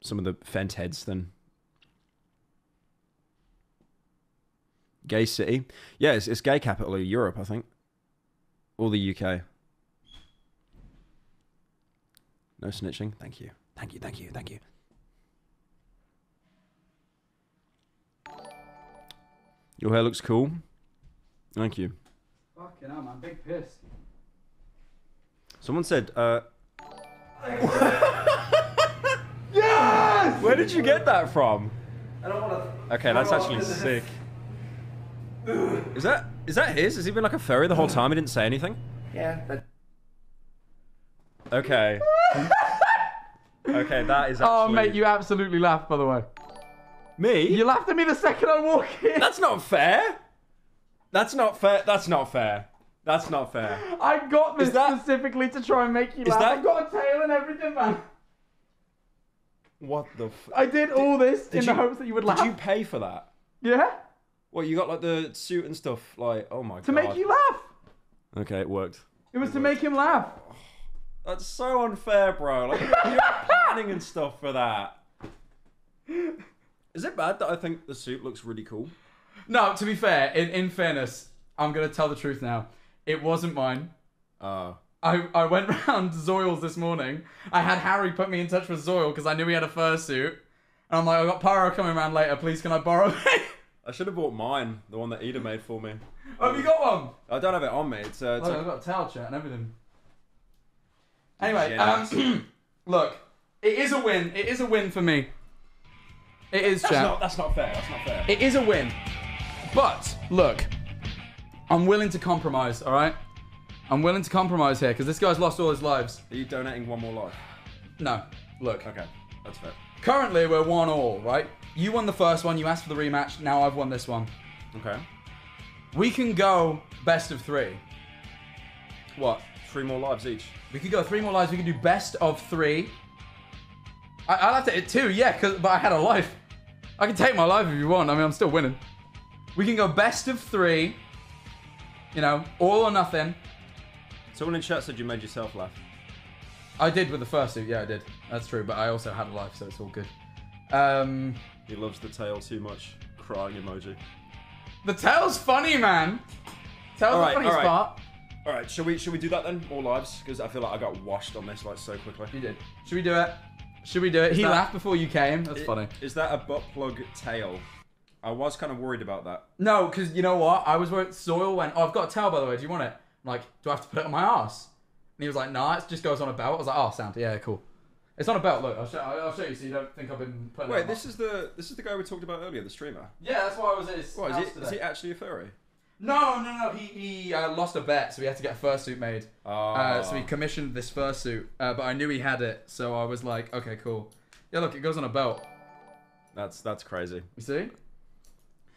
some of the fent heads, then... Gay city. Yeah, it's, it's gay capital of Europe, I think. Or the U K. No snitching. Thank you. Thank you, thank you, thank you. Your hair looks cool. Thank you. Fucking hell, man. Big piss. Someone said, uh... Yes! Where did you get that from? I don't want to... Okay, that's actually sick. Is that... Is that his? Has he been like a furry the whole time? He didn't say anything? Yeah, but... Okay. Okay, that is actually... Oh, mate, you absolutely laughed, by the way. Me? You laughed at me the second I walk in. That's not fair. That's not fair. That's not fair. That's not fair. I got this that... specifically to try and make you laugh. That... I've got a tail and everything, man. What the f... I did, did all this did in you, the hopes that you would laugh. Did you pay for that? Yeah. Well, you got, like, the suit and stuff. Like, oh, my to God. To make you laugh. Okay, it worked. It was it to worked. make him laugh. That's so unfair, bro. Like, you're planning and stuff for that. Is it bad that I think the suit looks really cool? No, to be fair, in, in fairness, I'm going to tell the truth now. It wasn't mine. Oh. I, I went round to Zoyle's this morning. I had Harry put me in touch with Zoyle because I knew he had a fursuit. And I'm like, I've got Pyro coming around later. Please, can I borrow it? I should have bought mine, the one that Ida made for me. Oh, have you got one? I don't have it on me. It's, uh, it's oh, a... I've got a towel chat and everything. Anyway, yeah. um, look, it is a win. It is a win for me. It is, that's not, that's not fair. That's not fair. It is a win. But, look, I'm willing to compromise, all right? I'm willing to compromise here because this guy's lost all his lives. Are you donating one more life? No. Look. Okay, that's fair. Currently, we're one all, right? You won the first one. You asked for the rematch. Now I've won this one. Okay. We can go best of three. What? Three more lives each. We could go three more lives. We could do best of three. I, I'll have to hit two, yeah, cause, but I had a life. I can take my life if you want. I mean, I'm still winning. We can go best of three. You know, all or nothing. Someone in chat said you made yourself laugh. I did with the fursuit. Yeah, I did. That's true. But I also had a life, so it's all good. Um, he loves the tail too much. Crying emoji. The tail's funny, man. Tail's the funniest part. All right, should we should we do that then? More lives, because I feel like I got washed on this like so quickly. You did. Should we do it? Should we do it? Is he that, laughed before you came. That's it, funny. Is that a butt plug tail? I was kind of worried about that. No, because you know what? I was worried. Zoyle went, oh, I've got a tail by the way. Do you want it? I'm like, do I have to put it on my ass? And he was like, nah, it just goes on a belt. I was like, oh, sound. Yeah, cool. It's not about look. I'll show, I'll show you so you don't think I've been putting. Wait, this up. is the this is the guy we talked about earlier, the streamer. Yeah, that's why I was at his what, house is he, today. Is he actually a furry? No, no, no. He he uh, lost a bet, so he had to get a fursuit made. Oh. Uh, so he commissioned this fursuit, uh, but I knew he had it, so I was like, okay, cool. Yeah, look, it goes on a belt. That's that's crazy. You see,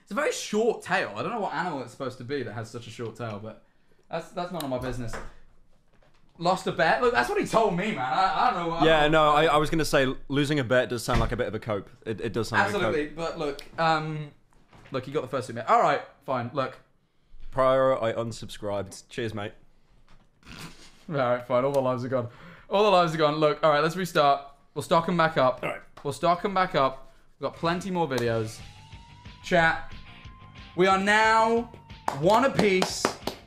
it's a very short tail. I don't know what animal it's supposed to be that has such a short tail, but that's that's none of my business. Lost a bet? Look, that's what he told me, man. I, I don't know. I yeah, don't know. no, I, I was going to say, losing a bet does sound like a bit of a cope. It, it does sound Absolutely, like a cope. Absolutely, but look, um, look, he got the first two minutes. All right, fine, look. Prior, I unsubscribed. Cheers, mate. All right, fine, all the lives are gone. All the lives are gone. Look, all right, let's restart. We'll stock them back up. All right. We'll stock them back up. We've got plenty more videos. Chat, we are now one apiece.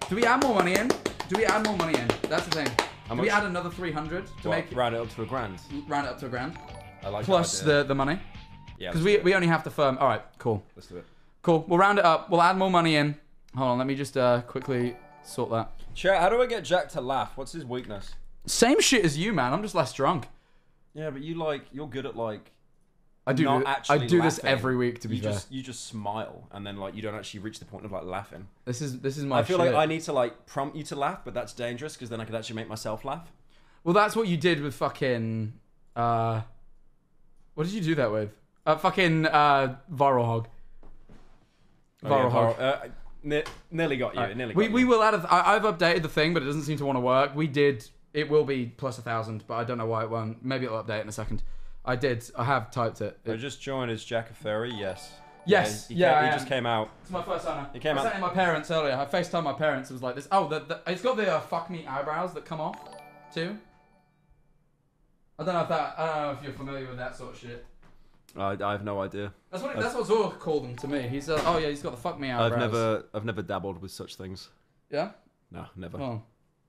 Do we add more money in? Do we add more money in? That's the thing. How Do we add another three hundred to what, make it? Round it up to a grand. Round it up to a grand. I like Plus the, the money. Yeah. Because we, we only have to firm. All right, cool. Let's do it. Cool. We'll round it up. We'll add more money in. Hold on. Let me just uh, quickly sort that. Chat, how do I get Jack to laugh? What's his weakness? Same shit as you, man. I'm just less drunk. Yeah, but you like, you're good at like. I do. Not actually I do laughing. this every week. To be you fair, just, you just smile, and then like you don't actually reach the point of like laughing. This is this is my. I feel shit. like I need to like prompt you to laugh, but that's dangerous because then I could actually make myself laugh. Well, that's what you did with fucking. Uh, what did you do that with? Uh, fucking uh, viral hog. Viral oh, yeah, hog. Uh, ne nearly got you. Right. Nearly. We got we you. will add. A I I've updated the thing, but it doesn't seem to want to work. We did. It will be plus a thousand, but I don't know why it won't. Maybe it'll update in a second. I did. I have typed it. it I just joined as Jack a furry. Yes. Yes. Yeah. He, yeah, came, he just came out. It's my first time. He came I out. I sent my parents earlier. I FaceTimed my parents. It was like this. Oh, the, the, it's got the uh, fuck me eyebrows that come off, too. I don't know if that. I don't know if you're familiar with that sort of shit. I, I have no idea. That's what. It, that's what Zoyle called them to me. He's. Uh, oh yeah, he's got the fuck me eyebrows. I've never. I've never dabbled with such things. Yeah. No, never. Oh.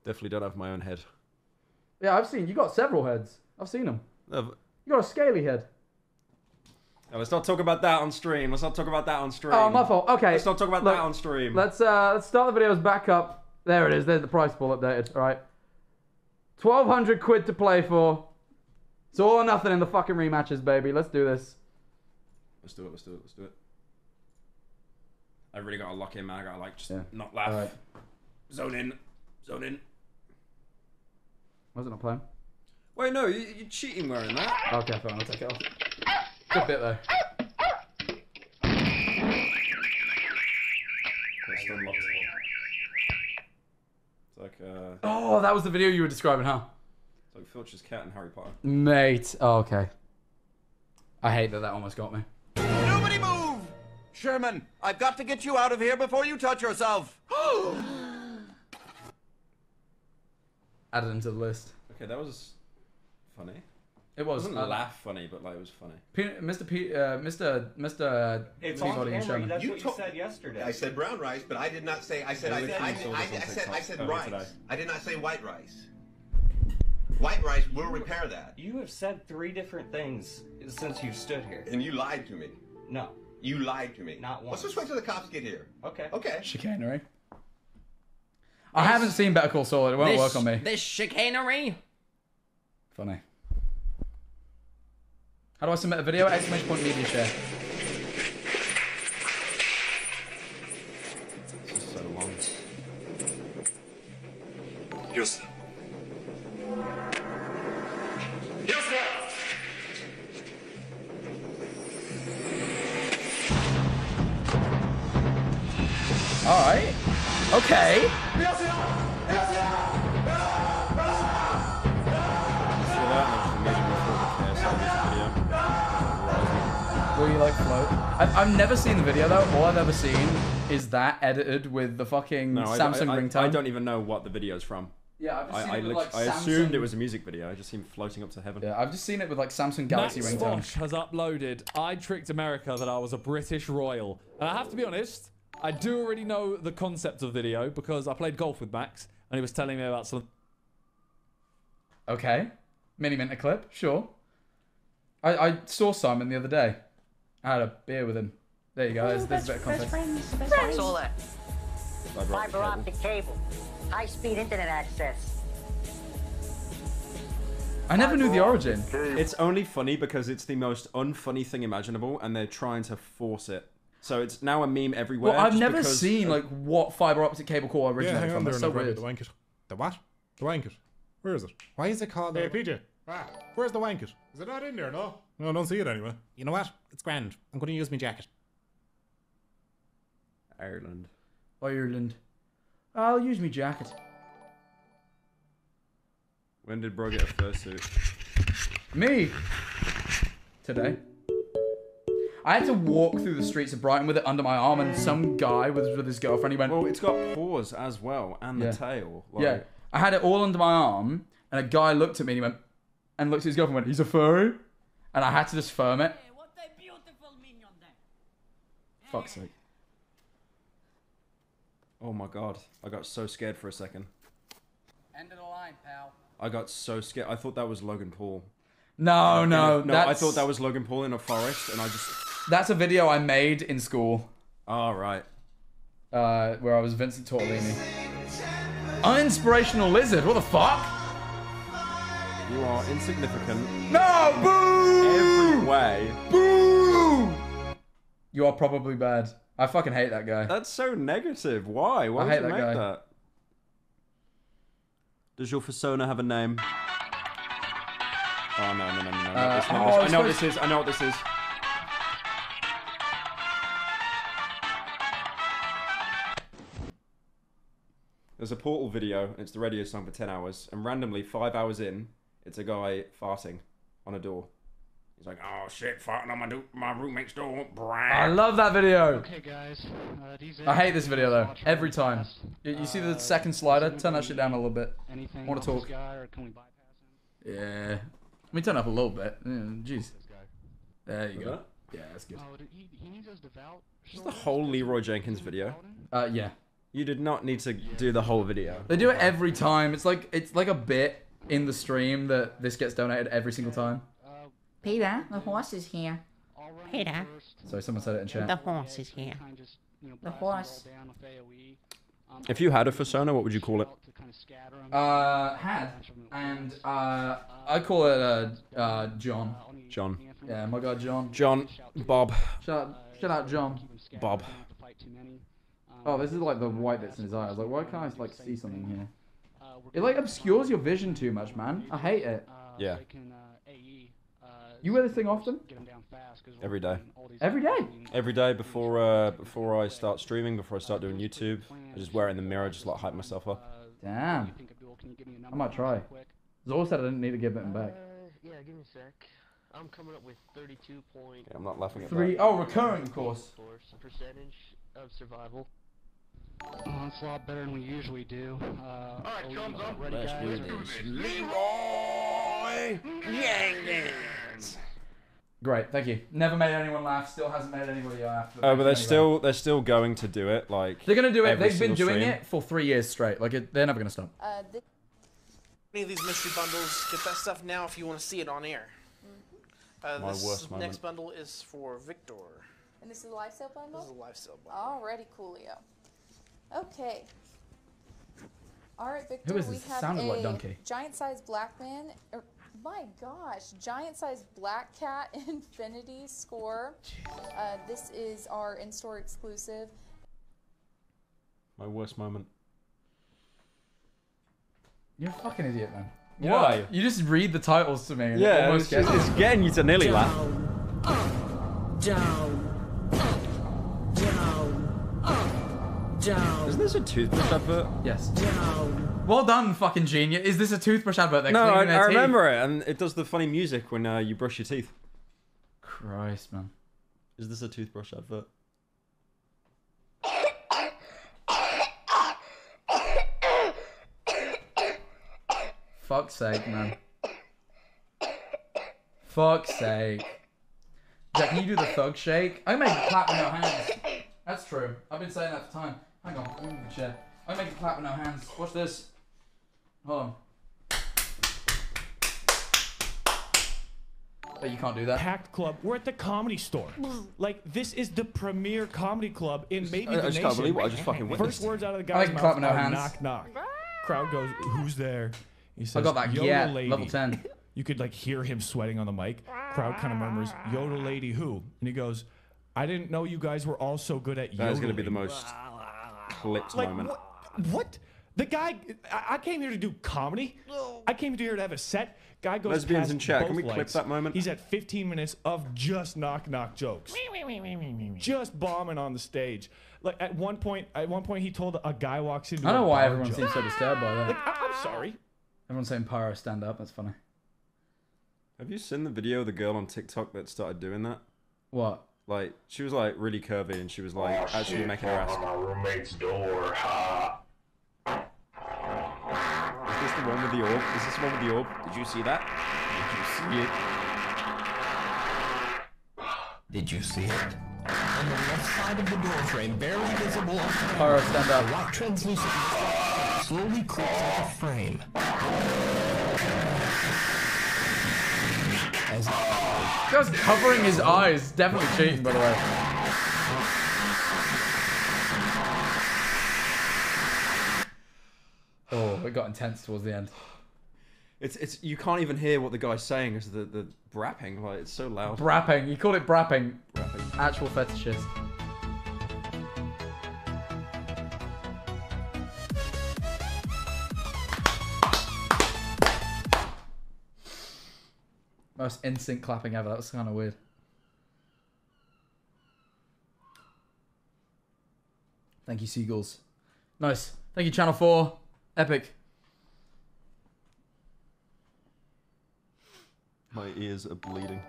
Definitely don't have my own head. Yeah, I've seen. You got several heads. I've seen them. I've, You got a scaly head. Oh, let's not talk about that on stream. Let's not talk about that on stream. Oh, my fault. Okay. Let's not talk about Look, that on stream. Let's uh, let's start the videos back up. There it is. There's the price pool updated. All right. twelve hundred quid to play for. It's all or nothing in the fucking rematches, baby. Let's do this. Let's do it. Let's do it. Let's do it. I really got to lock in, man. I got to, like, just yeah. not laugh. Right. Zone in. Zone in. Why is it not playing? Wait, no, you, you're cheating wearing that. Okay, fine, I'll take it off. Good bit, though. It's like, uh... Oh, that was the video you were describing, huh? It's like Filch's cat in Harry Potter. Mate. Oh, okay. I hate that that almost got me. Nobody move! Sherman, I've got to get you out of here before you touch yourself. Add it into the list. Okay, that was... funny. It was. It wasn't uh, laugh funny, but like it was funny. P Mister P uh, Mister Mister It's on camera. That's you what you said yesterday. I said brown rice, but I did not say. I said. I, I, did, I, did, I, did, I said. I said rice. Today. I did not say white rice. White rice will repair that. You have said three different things since you've stood here. And you lied to me. No. You lied to me. Not once. Let's just wait till the cops get here. Okay. Okay. Chicanery. I this, haven't seen Better Call Saul. It won't this, work on me. This chicanery. Funny. How do I submit a video? Exclamation point media share. This is so long. Yes, sir. Yes, sir. All right. Okay. Yes, sir. Yes, sir. You like float. I've, I've never seen the video though. All I've ever seen is that edited with the fucking no, Samsung I, I, ringtone. I, I don't even know what the video's from. Yeah, I've just seen I, it with I like I Samsung. assumed it was a music video. I just seen floating up to heaven. Yeah, I've just seen it with like Samsung Galaxy Max ringtone. Bosch has uploaded. I tricked America that I was a British royal, and I have to be honest. I do already know the concept of the video because I played golf with Max, and he was telling me about some. Okay, mini minute clip. Sure. I, I saw Simon the other day. I had a beer with him. There you go. There's, there's a bit of context. Friends, best friends. All that. Fiber, Fiber optic cable. cable. High speed internet access. I never knew the origin. It's only funny because it's the most unfunny thing imaginable, and they're trying to force it. So it's now a meme everywhere. Well, I've never seen like what fiber optic cable core originated yeah, from. That's so weird. The wanket. The what? The wanket. Where is it? Why is it called? Hey, P J. Ah, where's the wanket? Is it not in there? No. No, I don't see it anywhere. You know what? It's grand. I'm going to use my jacket. Ireland. Ireland. I'll use my jacket. When did bro get a fursuit? Me! Today. I had to walk through the streets of Brighton with it under my arm, and some guy with, with his girlfriend, he went... Well, it's got paws as well, and yeah. the tail. Like... Yeah. I had it all under my arm, and a guy looked at me, and he went... And looked at his girlfriend and went, he's a furry? And I had to just firm it. Hey, what a beautiful minion then. Fuck's sake. Oh my god. I got so scared for a second. End of the line, pal. I got so scared. I thought that was Logan Paul. No, no. No, that's... I thought that was Logan Paul in a forest, and I just... That's a video I made in school. Oh, right. Uh, where I was Vincent Tortolini. Uninspirational lizard, what the fuck? You are insignificant. No, boo! Every way. Boo! You are probably bad. I fucking hate that guy. That's so negative. Why? Why would you make that? Does your persona have a name? Oh, no, no, no, no, no. Uh, it's not, oh, I, I know what this is. I know what this is. There's a Portal video. It's the radio song for ten hours. And randomly, five hours in, it's a guy farting on a door. He's like, oh, shit, farting on my, do my roommate's door. Brand. I love that video. Okay, guys. Uh, these I hate this video, though. Every time. You, you see the uh, second slider? Turn that shit down a little bit. Anything I want to talk. Yeah. Let me turn up a little bit. Yeah, jeez. There you go. Yeah, that's good. Just the whole Leroy Jenkins video. Uh, yeah. You did not need to do the whole video. They do it every time. It's like it's like a bit in the stream that this gets donated every single time. Peter, the horse is here. Peter. Sorry, someone said it in chat. The horse is here. The horse. If you had a persona, what would you call it? Uh, had. And, uh, I call it, uh, uh, John. John. Yeah, my god, John. John. Bob. Shout out, shout out John. Bob. Oh, this is like the white bits in his eye. I was like, why can't I, like, see something here? It, like, obscures your vision too much, man. I hate it. Yeah. You wear this thing often? Every day. Every day? Every day before uh, before I start streaming, before I start doing YouTube. I just wear it in the mirror, just like hype myself up. Damn. I might try. Zoyle said I didn't need to give it back. Yeah, give me a sec. I'm coming up with thirty-two point. I'm not laughing at that. Oh, recurring, of course. Percentage of survival. Onslaught better than we usually do. Uh, Alright, comes up. Ready, guys? Leroy Jenkins. Great, thank you. Never made anyone laugh. Still hasn't made anybody laugh. Oh, but they're still they're still going to do it. Like they're gonna do it. They've been doing it for three years straight. Like it, they're never gonna stop. Uh, Any of these mystery bundles, get that stuff now if you want to see it on air. Uh, My this worst moment. Next bundle is for Victor. And this is a live sale bundle. This is a live sale bundle. Alrighty, coolio. Okay. All right, Victor. Who is this? We have Sounded a like donkey. Giant-sized black man. Er, My gosh, giant-sized black cat infinity score. Uh, this is our in-store exclusive. My worst moment. You're a fucking idiot, man. Why? What? You just read the titles to me. And yeah, it almost gets it's, it's getting you to nearly down, laugh. Up, down, up, down, up, down. Isn't this a toothbrush advert? Yes. Down. Well done, fucking genius. Is this a toothbrush advert? No, I, I remember it, and it does the funny music when uh, you brush your teeth. Christ, man. Is this a toothbrush advert? Fuck's sake, man. Fuck's sake. Jack, can you do the thug shake? I make a clap with no hands. That's true. I've been saying that for time. Hang on, I'm in the chair. I make a clap with no hands. Watch this. Hold on. But you can't do that. Packed club. We're at the Comedy Store. Like, this is the premier comedy club in maybe I, the I just nation. Can't believe what I just fucking witnessed. First words out of the guy's mouth no are hands. Knock knock. Crowd goes, who's there? He says, I got that. Yeah, lady. level ten. You could like hear him sweating on the mic. Crowd kind of murmurs, "Yodel lady who?" And he goes, "I didn't know you guys were all so good at yodeling." That is going to be the most clipped like, moment. What? what? The guy, I came here to do comedy. I came here to have a set. Guy goes Lesbians past in chat. Can we clip lights. That moment? He's at fifteen minutes of just knock knock jokes, just bombing on the stage. Like at one point, at one point he told a guy walks into. I don't know why everyone joke. seems so disturbed by that. Like, I I'm sorry. Everyone's saying Pyro stand up. That's funny. Have you seen the video of the girl on TikTok that started doing that? What? Like she was like really curvy and she was like oh, actually shit, making her ass. On my roommate's door. Ha. Is this the one with the orb? Is this the one with the orb? Did you see that? Did you see it? Did you see it? On the left side of the door frame, barely visible off the camera, a white translucent reflection slowly creeps out the frame. As just covering his eyes, definitely cheating, by the way. Oh, it got intense towards the end. It's it's you can't even hear what the guy's saying. Is the the brapping, like it's so loud. Brapping, you call it brapping. Brapping. Actual fetishist. Most instant clapping ever. That was kind of weird. Thank you, Seagulls. Nice. Thank you, Channel Four. Epic. My ears are bleeding.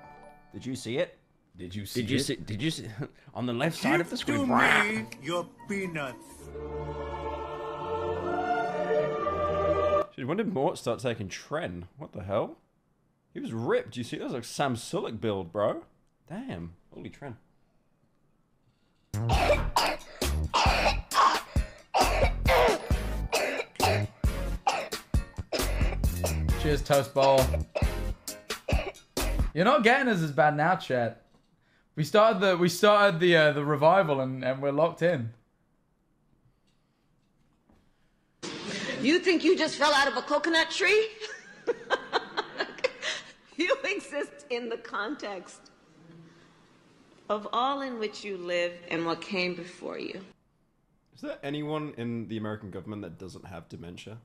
Did you see it? Did you see Did you it? See, did you see on the left side Give of the screen? To me your peanuts. Dude, when did Mort start taking Tren? What the hell? He was ripped. You see, that was like Sam Sulek build, bro. Damn. Holy Tren. Cheers, Toast Bowl. You're not getting us as bad now, chat. We started the we started the uh, the revival and and we're locked in. You think you just fell out of a coconut tree? You exist in the context of all in which you live and what came before you. Is there anyone in the American government that doesn't have dementia?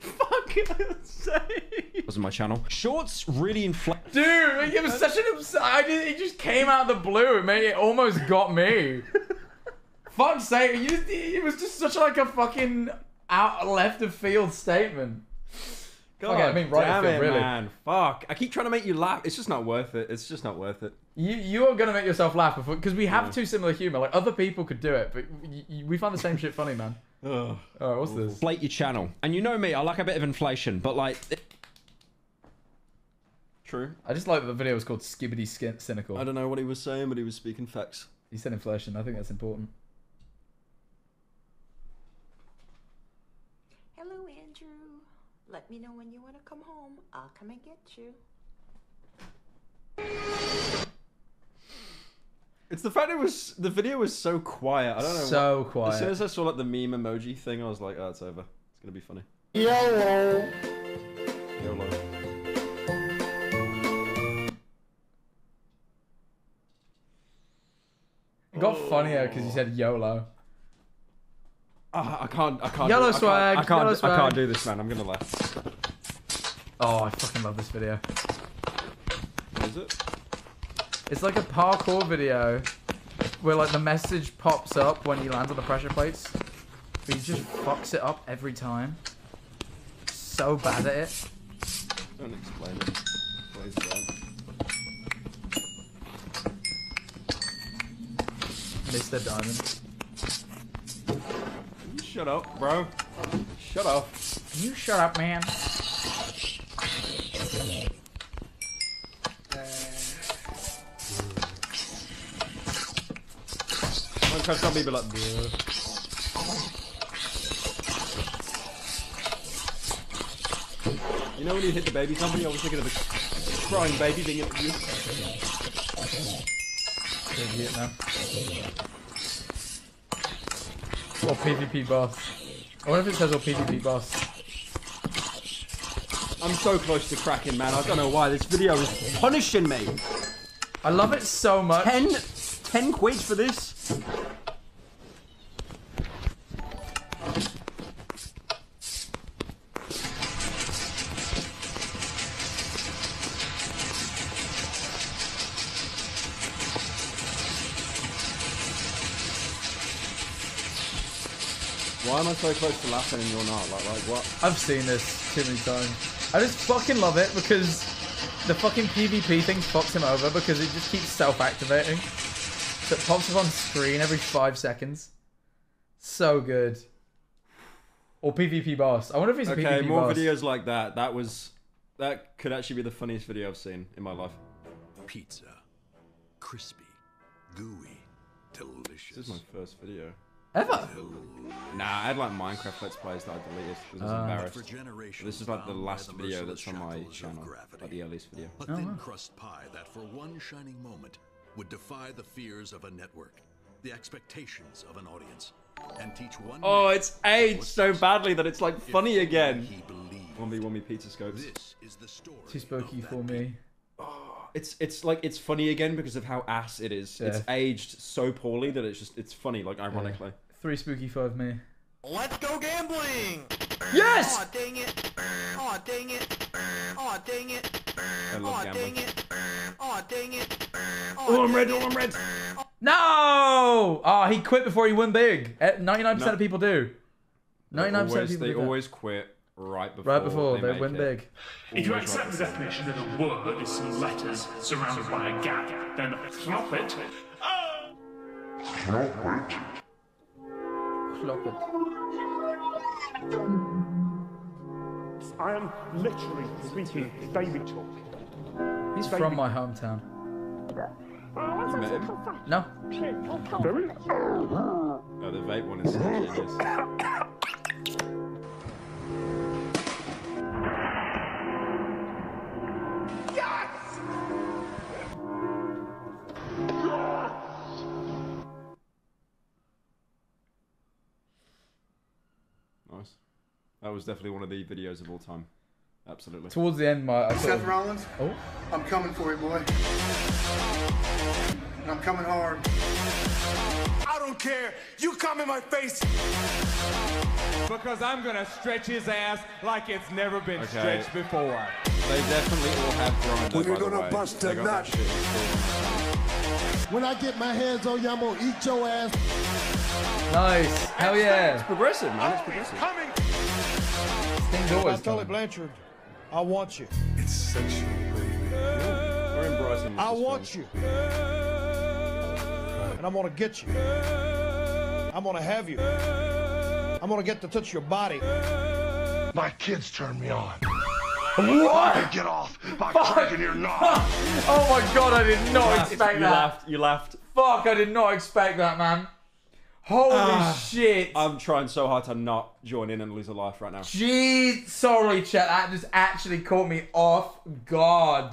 Fuck it, wasn't my channel. Shorts really inflect. Dude, it was such an upside. It just came out of the blue. It made it almost got me. Fuck's sake, you just, it was just such like a fucking out left of field statement. God, okay, I mean right damn of field, it, really. Man. Fuck. I keep trying to make you laugh. It's just not worth it. It's just not worth it. You you are gonna make yourself laugh before because we have yeah. too similar humor. Like other people could do it, but we, we find the same shit funny, man. Oh, right, what's this? Inflate your channel. And you know me, I like a bit of inflation, but like... It... True. I just like that the video was called Skibbidi Cynical. I don't know what he was saying, but he was speaking facts. He said inflation. I think that's important. Hello, Andrew. Let me know when you want to come home. I'll come and get you. It's the fact it was the video was so quiet. I don't know. So what, quiet. As soon as I saw like the meme emoji thing, I was like, "Oh, it's over. It's gonna be funny." YOLO. YOLO. It got oh. funnier because you said YOLO. Uh, I can't. I can't. Yellow swag. I can't. I can't, I can't do this, man. I'm gonna laugh. Oh, I fucking love this video. What is it? It's like a parkour video where like the message pops up when he lands on the pressure plates, but he just fucks it up every time. So bad at it. Don't explain it. Please don't. Mister Diamond. You shut up, bro. Shut up. You shut up, man. Some people like, you know when you hit the baby something, you're always thinking of a crying baby being at you. Idiot now. Or P V P boss. I wonder if it says or P V P boss. I'm so close to cracking, man. I don't know why. This video is punishing me. I love it so much. Ten, ten quid for this? Why am I so close to laughing and you're not? Like, like what? I've seen this too many times. I just fucking love it because the fucking PvP thing fucks him over because it just keeps self-activating. So it pops up on screen every five seconds. So good. Or PvP boss. I wonder if he's a okay, PvP boss. Okay, more videos like that. That was... That could actually be the funniest video I've seen in my life. Pizza. Crispy. Gooey. Delicious. This is my first video. Ever? Nah, I had like Minecraft Let's Plays that I deleted. It was uh, embarrassed. This is like the last video that's on my channel, like the earliest video. A thin crust pie that for one shining moment would defy the fears of a network, the expectations of an audience, and teach one. Oh, it's aged so badly that it's like funny again. one v one v pizza scopes. This is the story. Too spooky for me. Oh, it's it's like it's funny again because of how ass it is. Yeah. It's aged so poorly that it's just it's funny, like ironically. Yeah. Three spooky five me. Let's go gambling! Yes! Aw, dang it! Aw, dang it! Aw, dang it! Aw, dang it! Aw, dang it! Oh, I'm red! Oh, I'm red! No! Ah, oh, he quit before he went big. ninety-nine percent no. of people do. ninety-nine percent always, of people They do always that. quit. Right before, right before they, they win big. If you accept the definition that a word is some letters surrounded by a gap, then flop it. Oh. Flop it. Flop it. I am literally speaking baby talk. He's baby. From my hometown. No. Very? Oh, the vape one is genius. That was definitely one of the videos of all time. Absolutely. Towards the end, my... I Seth sort of... Rollins, oh? I'm coming for you, boy. And I'm coming hard. I don't care. You come in my face. Because I'm going to stretch his ass like it's never been okay. stretched before. They definitely all have grown. When you're going to bust a nut. When I get my hands on you, I'm going to eat your ass. Nice. Hell yeah. It's progressive, man. It's progressive. Coming. I Tully Blanchard, I want you. It's sexual, baby. We're in Brighton. I want you. And I'm gonna get you. I'm gonna have you. I'm gonna get to touch your body. My kids turn me on. What? I get off by cracking your knob. Oh my god, I did not you expect you that. You laughed, you laughed. Fuck, I did not expect that, man. Holy uh, shit! I'm trying so hard to not join in and lose a life right now. Jeez, sorry chat, that just actually caught me off guard.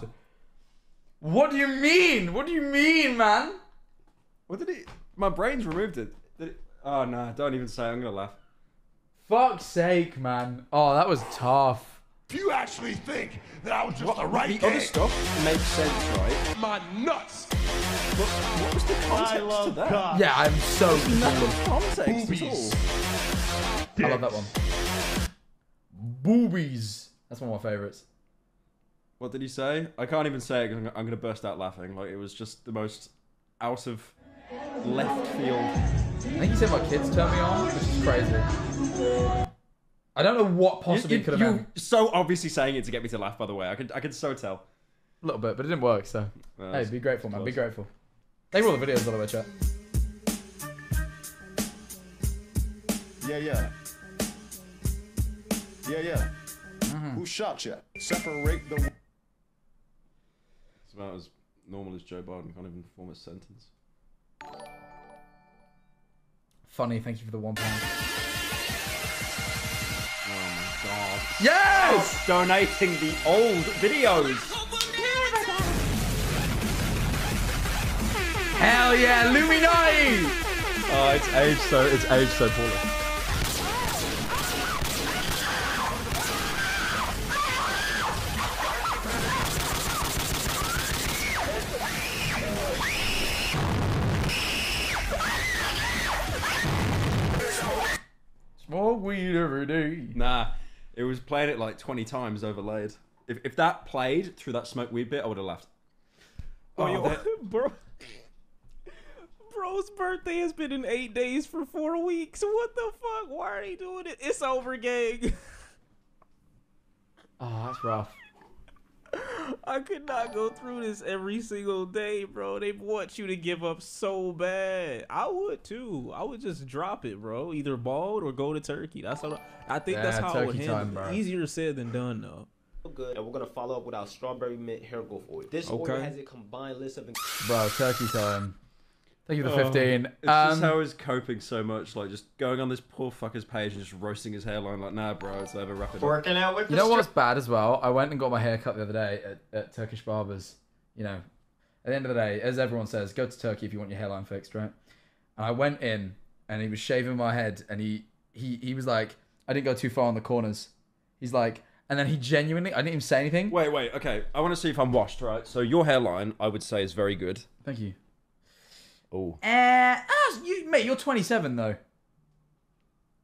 What do you mean? What do you mean, man? What did it? My brain's removed it. Did it? Oh no, don't even say it. I'm gonna laugh. Fuck's sake, man. Oh, that was tough. If you actually think that I was just what, the right the other stuff makes sense, right? My nuts! What, what was the context I love to that? God. Yeah, I'm so confused. There's no context at all. Dicks. I love that one. Boobies. That's one of my favorites. What did he say? I can't even say it because I'm going to burst out laughing. Like, it was just the most out of left field. I think he said my kids turn me on, which is crazy. I don't know what possibly you, you, could have been. So obviously saying it to get me to laugh, by the way. I could, I could so tell. A little bit, but it didn't work, so. Uh, hey, be grateful, man. Be grateful. They were all the videos, by the way, chat. Yeah, yeah. Yeah, yeah. Mm-hmm. Who shot you? Separate the... It's about as normal as Joe Biden. Can't even form a sentence. Funny, thank you for the one pound. Oh my god. Yes! Oh, donating the old videos. Hell yeah, Luminati! Oh, it's aged so, it's aged so poorly. It was playing it like twenty times overlaid. If, if that played through that smoke weed bit, I would have laughed. Oh, oh that... bro. Bro's birthday has been in eight days for four weeks. What the fuck? Why are they doing it? It's over, gang. Oh, that's rough. I could not go through this every single day, bro. They want you to give up so bad. I would too. I would just drop it, bro. Either bald or go to Turkey. That's how I think yeah, that's how I would handle it. Easier said than done, though. Good, and we're gonna follow up with our strawberry mint hair go for it. This okay. order has a combined list of bro Turkey time. Thank you for oh, fifteen. It's um, just how he's coping so much, like just going on this poor fucker's page and just roasting his hairline. Like, nah, bro, it's over. Wrap it working up. Out with you know what's bad as well. I went and got my haircut the other day at, at Turkish barbers. You know, at the end of the day, as everyone says, go to Turkey if you want your hairline fixed, right? And I went in, and he was shaving my head, and he he he was like, I didn't go too far on the corners. He's like. And then he genuinely, I didn't even say anything. Wait, wait, okay. I want to see if I'm washed, right? So your hairline, I would say, is very good. Thank you. Oh. Uh, oh, you, mate, you're twenty-seven, though.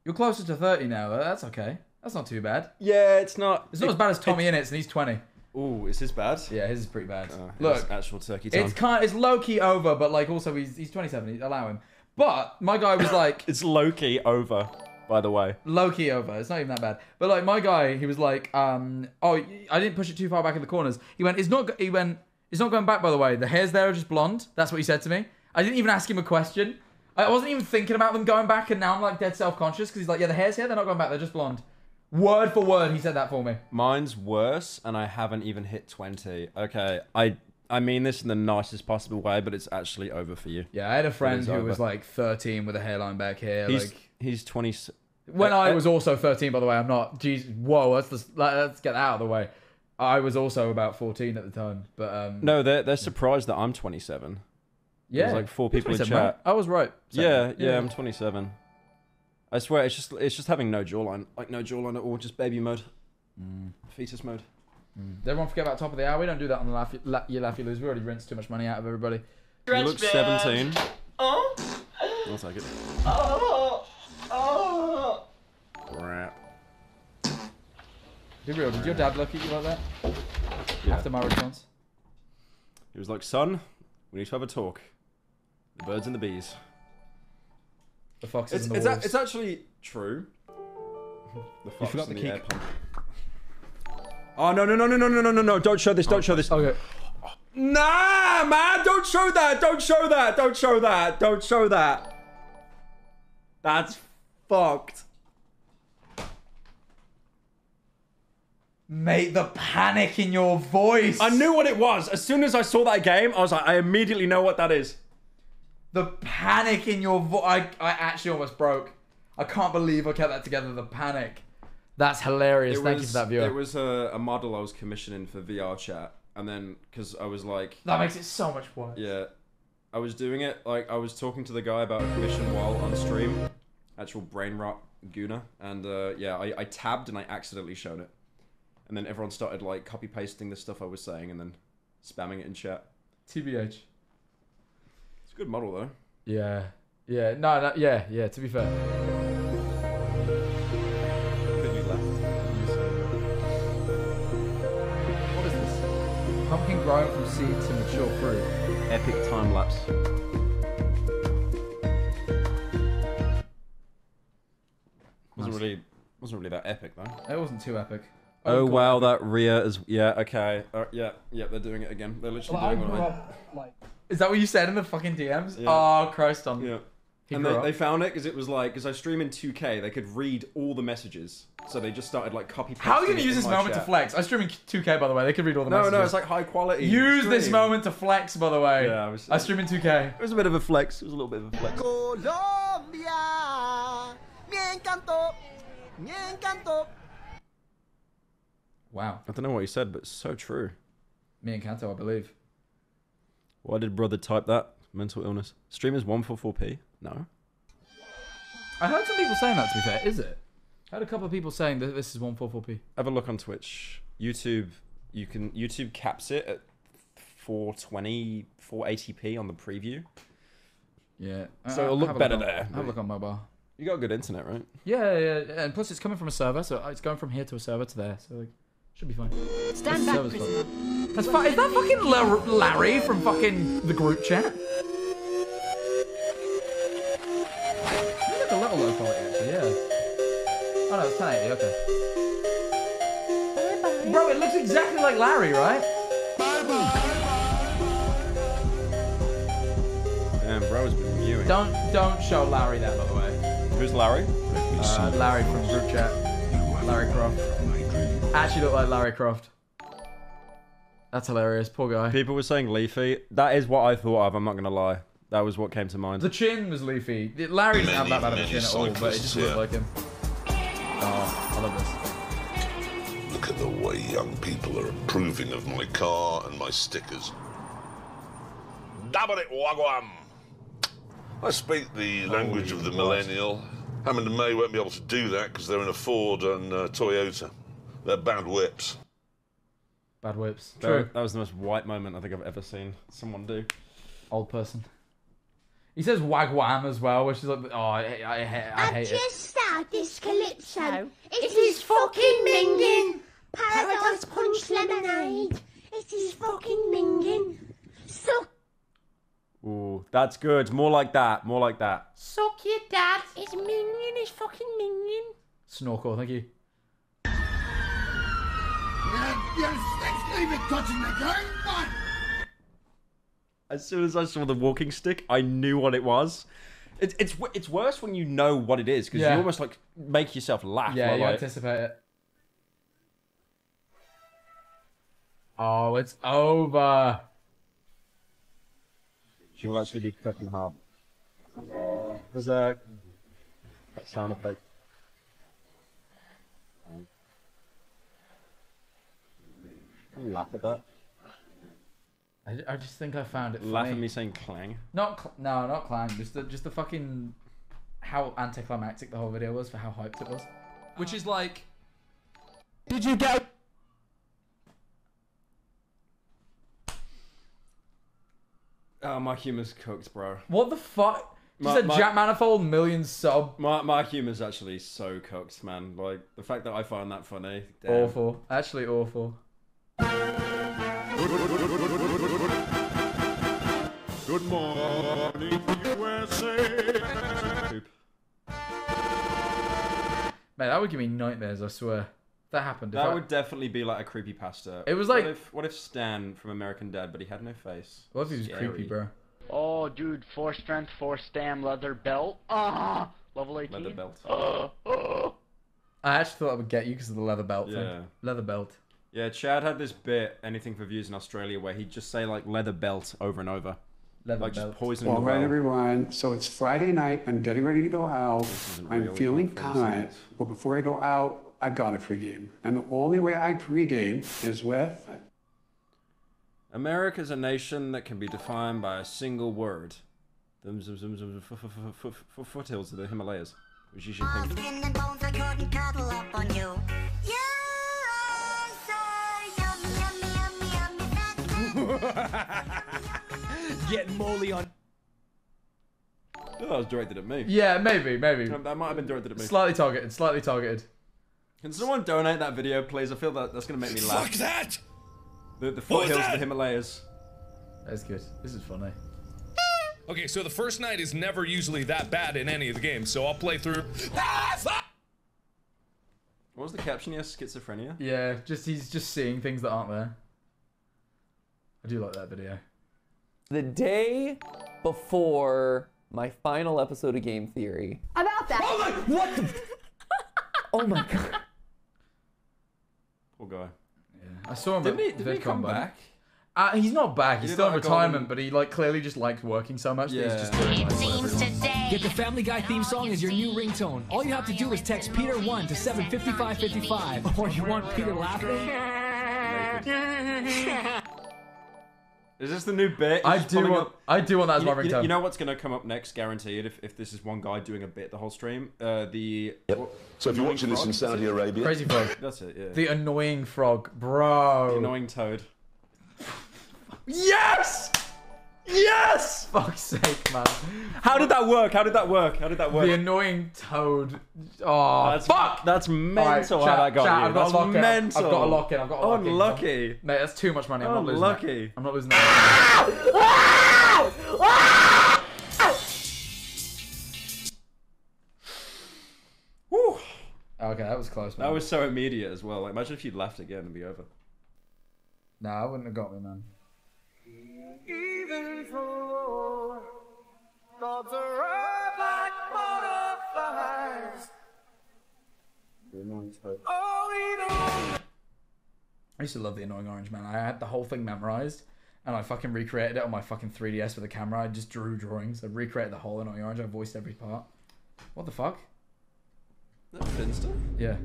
You're closer to thirty now. That's okay. That's not too bad. Yeah, it's not. It's not it, as bad as Tommy Innes, and he's twenty. Ooh, is his bad? Yeah, his is pretty bad. Uh, Look. Actual turkey time. It's, kind of, it's low-key over, but like also he's, he's twenty-seven. Allow him. But my guy was like... It's low-key over. By the way, low key over. It's not even that bad. But like my guy, he was like, um, "Oh, I didn't push it too far back in the corners." He went, "It's not." He went, "It's not going back." By the way, the hairs there are just blonde. That's what he said to me. I didn't even ask him a question. I wasn't even thinking about them going back, and now I'm like dead self conscious because he's like, "Yeah, the hairs here, they're not going back. They're just blonde." Word for word, he said that for me. Mine's worse, and I haven't even hit twenty. Okay, I. I mean this in the nicest possible way, but it's actually over for you. Yeah, I had a friend who over. was like thirteen with a hairline back here. He's, like he's twenty. When uh, I was also thirteen, by the way, I'm not. Geez, whoa, let's just, let's get that out of the way. I was also about fourteen at the time, but um. No, they're they're surprised that I'm twenty-seven. Yeah, there's like four people in chat. Right? I was right. Yeah, yeah, yeah, I'm twenty-seven. I swear, it's just it's just having no jawline, like no jawline at all, just baby mode, mm. fetus mode. Mm. Did everyone forget about top of the hour? We don't do that on the laugh, la you laugh, you lose. We already rinsed too much money out of everybody. You look seventeen. Oh. I'll take it. Oh. Oh. Crap. Be real, did your dad look at you like that? Yeah. After my response? He was like, son, we need to have a talk. The birds and the bees. The foxes it's, and the wolves. It's actually true. The fox and the, the air pump. Oh, no, no, no, no, no, no, no, no, no. Don't show this. Don't oh, show this. Okay. Nah, man. Don't show that. Don't show that. Don't show that. Don't show that. That's fucked. Mate, the panic in your voice. I knew what it was. As soon as I saw that game, I was like, I immediately know what that is. The panic in your voice. I, I actually almost broke. I can't believe I kept that together. The panic. That's hilarious. It Thank was, you for that viewer. It was a, a model I was commissioning for V R chat. And then, because I was like... That makes it so much worse. Yeah. I was doing it, like, I was talking to the guy about a commission while on stream. Actual brain rot gooner. And, uh, yeah, I, I tabbed and I accidentally showed it. And then everyone started, like, copy-pasting the stuff I was saying and then spamming it in chat. T B H. It's a good model, though. Yeah. Yeah. No, no, yeah, yeah, to be fair. Pumpkin growing from seed to mature fruit. Epic time lapse. Wasn't nice. really, wasn't really that epic though. It wasn't too epic. Oh, oh wow, that Rhea is. Yeah, okay. Uh, yeah, yeah, they're doing it again. They're literally well, doing I grew what up, I... like... Is that what you said in the fucking D Ms? Yeah. Oh Christ on. Yeah. He and they, they found it because it was like, because I stream in two K, they could read all the messages. So they just started like copy pasting. How are you going to use this moment chat. to flex? I stream in two K, by the way. They could read all the no, messages. No, no, it's like high quality. Use stream. this moment to flex, by the way. Yeah, I, was, I stream in two K. It was a bit of a flex. It was a little bit of a flex. Colombia, me encanto, me encanto. Wow. I don't know what he said, but it's so true. Me encanto, I believe. Why did brother type that? Mental illness. Stream is one forty-four P. No. I heard some people saying that, to be fair. Is it? I heard a couple of people saying that this is one forty-four P. Have a look on Twitch. YouTube, you can, YouTube caps it at four twenty, four eighty P on the preview. Yeah. So I, it'll look better on, there. Have a look on mobile. You got good internet, right? Yeah, yeah, yeah, and plus it's coming from a server, so it's going from here to a server to there, so like, should be fine. Stand back, prisoner. That's fine. Is that fucking La Larry from fucking the group chat? It's a little low quality, actually. Yeah. Oh no, it's ten eighty. Okay. Bro, it looks exactly like Larry, right? Bye bye. Damn, bro's been viewing. Don't, don't show Larry that, by the way. Who's Larry? Uh, Larry from group chat. Larry Croft. Actually look like Larry Croft. That's hilarious, poor guy. People were saying Leafy. That is what I thought of, I'm not gonna lie. That was what came to mind. The chin was Leafy. Larry didn't have that bad of a chin at all, but it just looked like him. Oh, I love this. Look at the way young people are approving of my car and my stickers. Dabarit wagwam! I speak the language oh, of the millennial. Hammond and May won't be able to do that because they're in a Ford and uh, Toyota. They're bad whips. Bad whips. True. That, that was the most white moment I think I've ever seen someone do. Old person. He says wagwam as well, which is like, oh, I, I, I hate I've it. I just started this calypso. It is fucking minging. Paradise punch lemonade. It is fucking minging. Suck. Ooh, that's good. More like that. More like that. Suck your dad. It's minging. It's fucking minging. Snorkel, thank you. As soon as I saw the walking stick, I knew what it was. It, it's it's worse when you know what it is, because yeah. you almost like make yourself laugh. Yeah, you like... anticipate it. Oh, it's over. She will actually be cut in half. There's a that sound effect. Laugh at that. I, I just think I found it. Laugh at me saying clang. Not cl no, not clang. Just the just the fucking how anticlimactic the whole video was for how hyped it was. Which is like, did you get? Oh, my humor's cooked, bro. What the fuck? Just a Jack Manifold million sub. My my humor's actually so cooked, man. Like the fact that I found that funny. Damn. Awful. Actually awful. Good morning, U S A. Mate, that would give me nightmares, I swear. That happened. That I... would definitely be like a creepypasta. It was like... What if, what if Stan from American Dad, but he had no face? What if he was creepy, bro? Oh, dude, four strength, four stam, leather belt. Ah, uh, level eighteen. Leather belt. Uh, uh. I actually thought I would get you because of the leather belt yeah. thing. Leather belt. Yeah, Chad had this bit, anything for views in Australia, where he'd just say like leather belt over and over. Leather like belt. Just poison. All right, everyone. So it's Friday night. I'm getting ready to go out. I'm feeling kind. But before I go out, I got a pregame. And the only way I pregame is with... America's a nation that can be defined by a single word. Foothills of the Himalayas. Which you should think of. Get Molly on. Oh, that was directed at me. Yeah, maybe, maybe. That might have been directed at me. Slightly targeted, slightly targeted. Can someone donate that video, please? I feel that that's gonna make me laugh. Fuck that! The, the foothills of the Himalayas. That's good. This is funny. Okay, so the first night is never usually that bad in any of the games, so I'll play through. What was the caption? Yes, schizophrenia? Yeah, just he's just seeing things that aren't there. I do like that video. The day before my final episode of Game Theory. About that. Oh my, what the? Oh my god. Poor guy. Yeah. I saw him. Didn't he, didn't he come back? back? Uh, he's not back. He's, he's still in retirement, but he like clearly just likes working so much yeah. that he's just doing like whatever he wants. Get the Family Guy theme song as your new ringtone. All you have to do is text Peter one to seven five five five five. Or you want Peter laughing? Is this the new bit? I do, want, up, I do want that as my ringtone. You know what's going to come up next, guaranteed, if, if this is one guy doing a bit the whole stream? Uh, the... Yep. What, so if you're watching frog, this in Saudi Arabia... Crazy frog. That's it, yeah. The annoying frog, bro. The annoying toad. Yes! Yes! Fuck's sake, man. How did that work? How did that work? How did that work? The annoying toad. Oh, that's, fuck! That's mental right, chat, how that got chat, you. I've got that's a lock mental. In. I've got a lock in. I've got a lock in. Unlucky. Mate, that's too much money. I'm not losing Unlucky. That. I'm not losing that. Woo. Okay, that was close, man. That was so immediate as well. Like, imagine if you'd left again and be over. Nah, I wouldn't have got me, man. Even for thoughts arrive like butterflies. The annoying toad. I used to love the annoying orange, man. I had the whole thing memorized and I fucking recreated it on my fucking three D S with a camera. I just drew drawings. I recreated the whole annoying orange. I voiced every part. What the fuck? That's Finster? Yeah.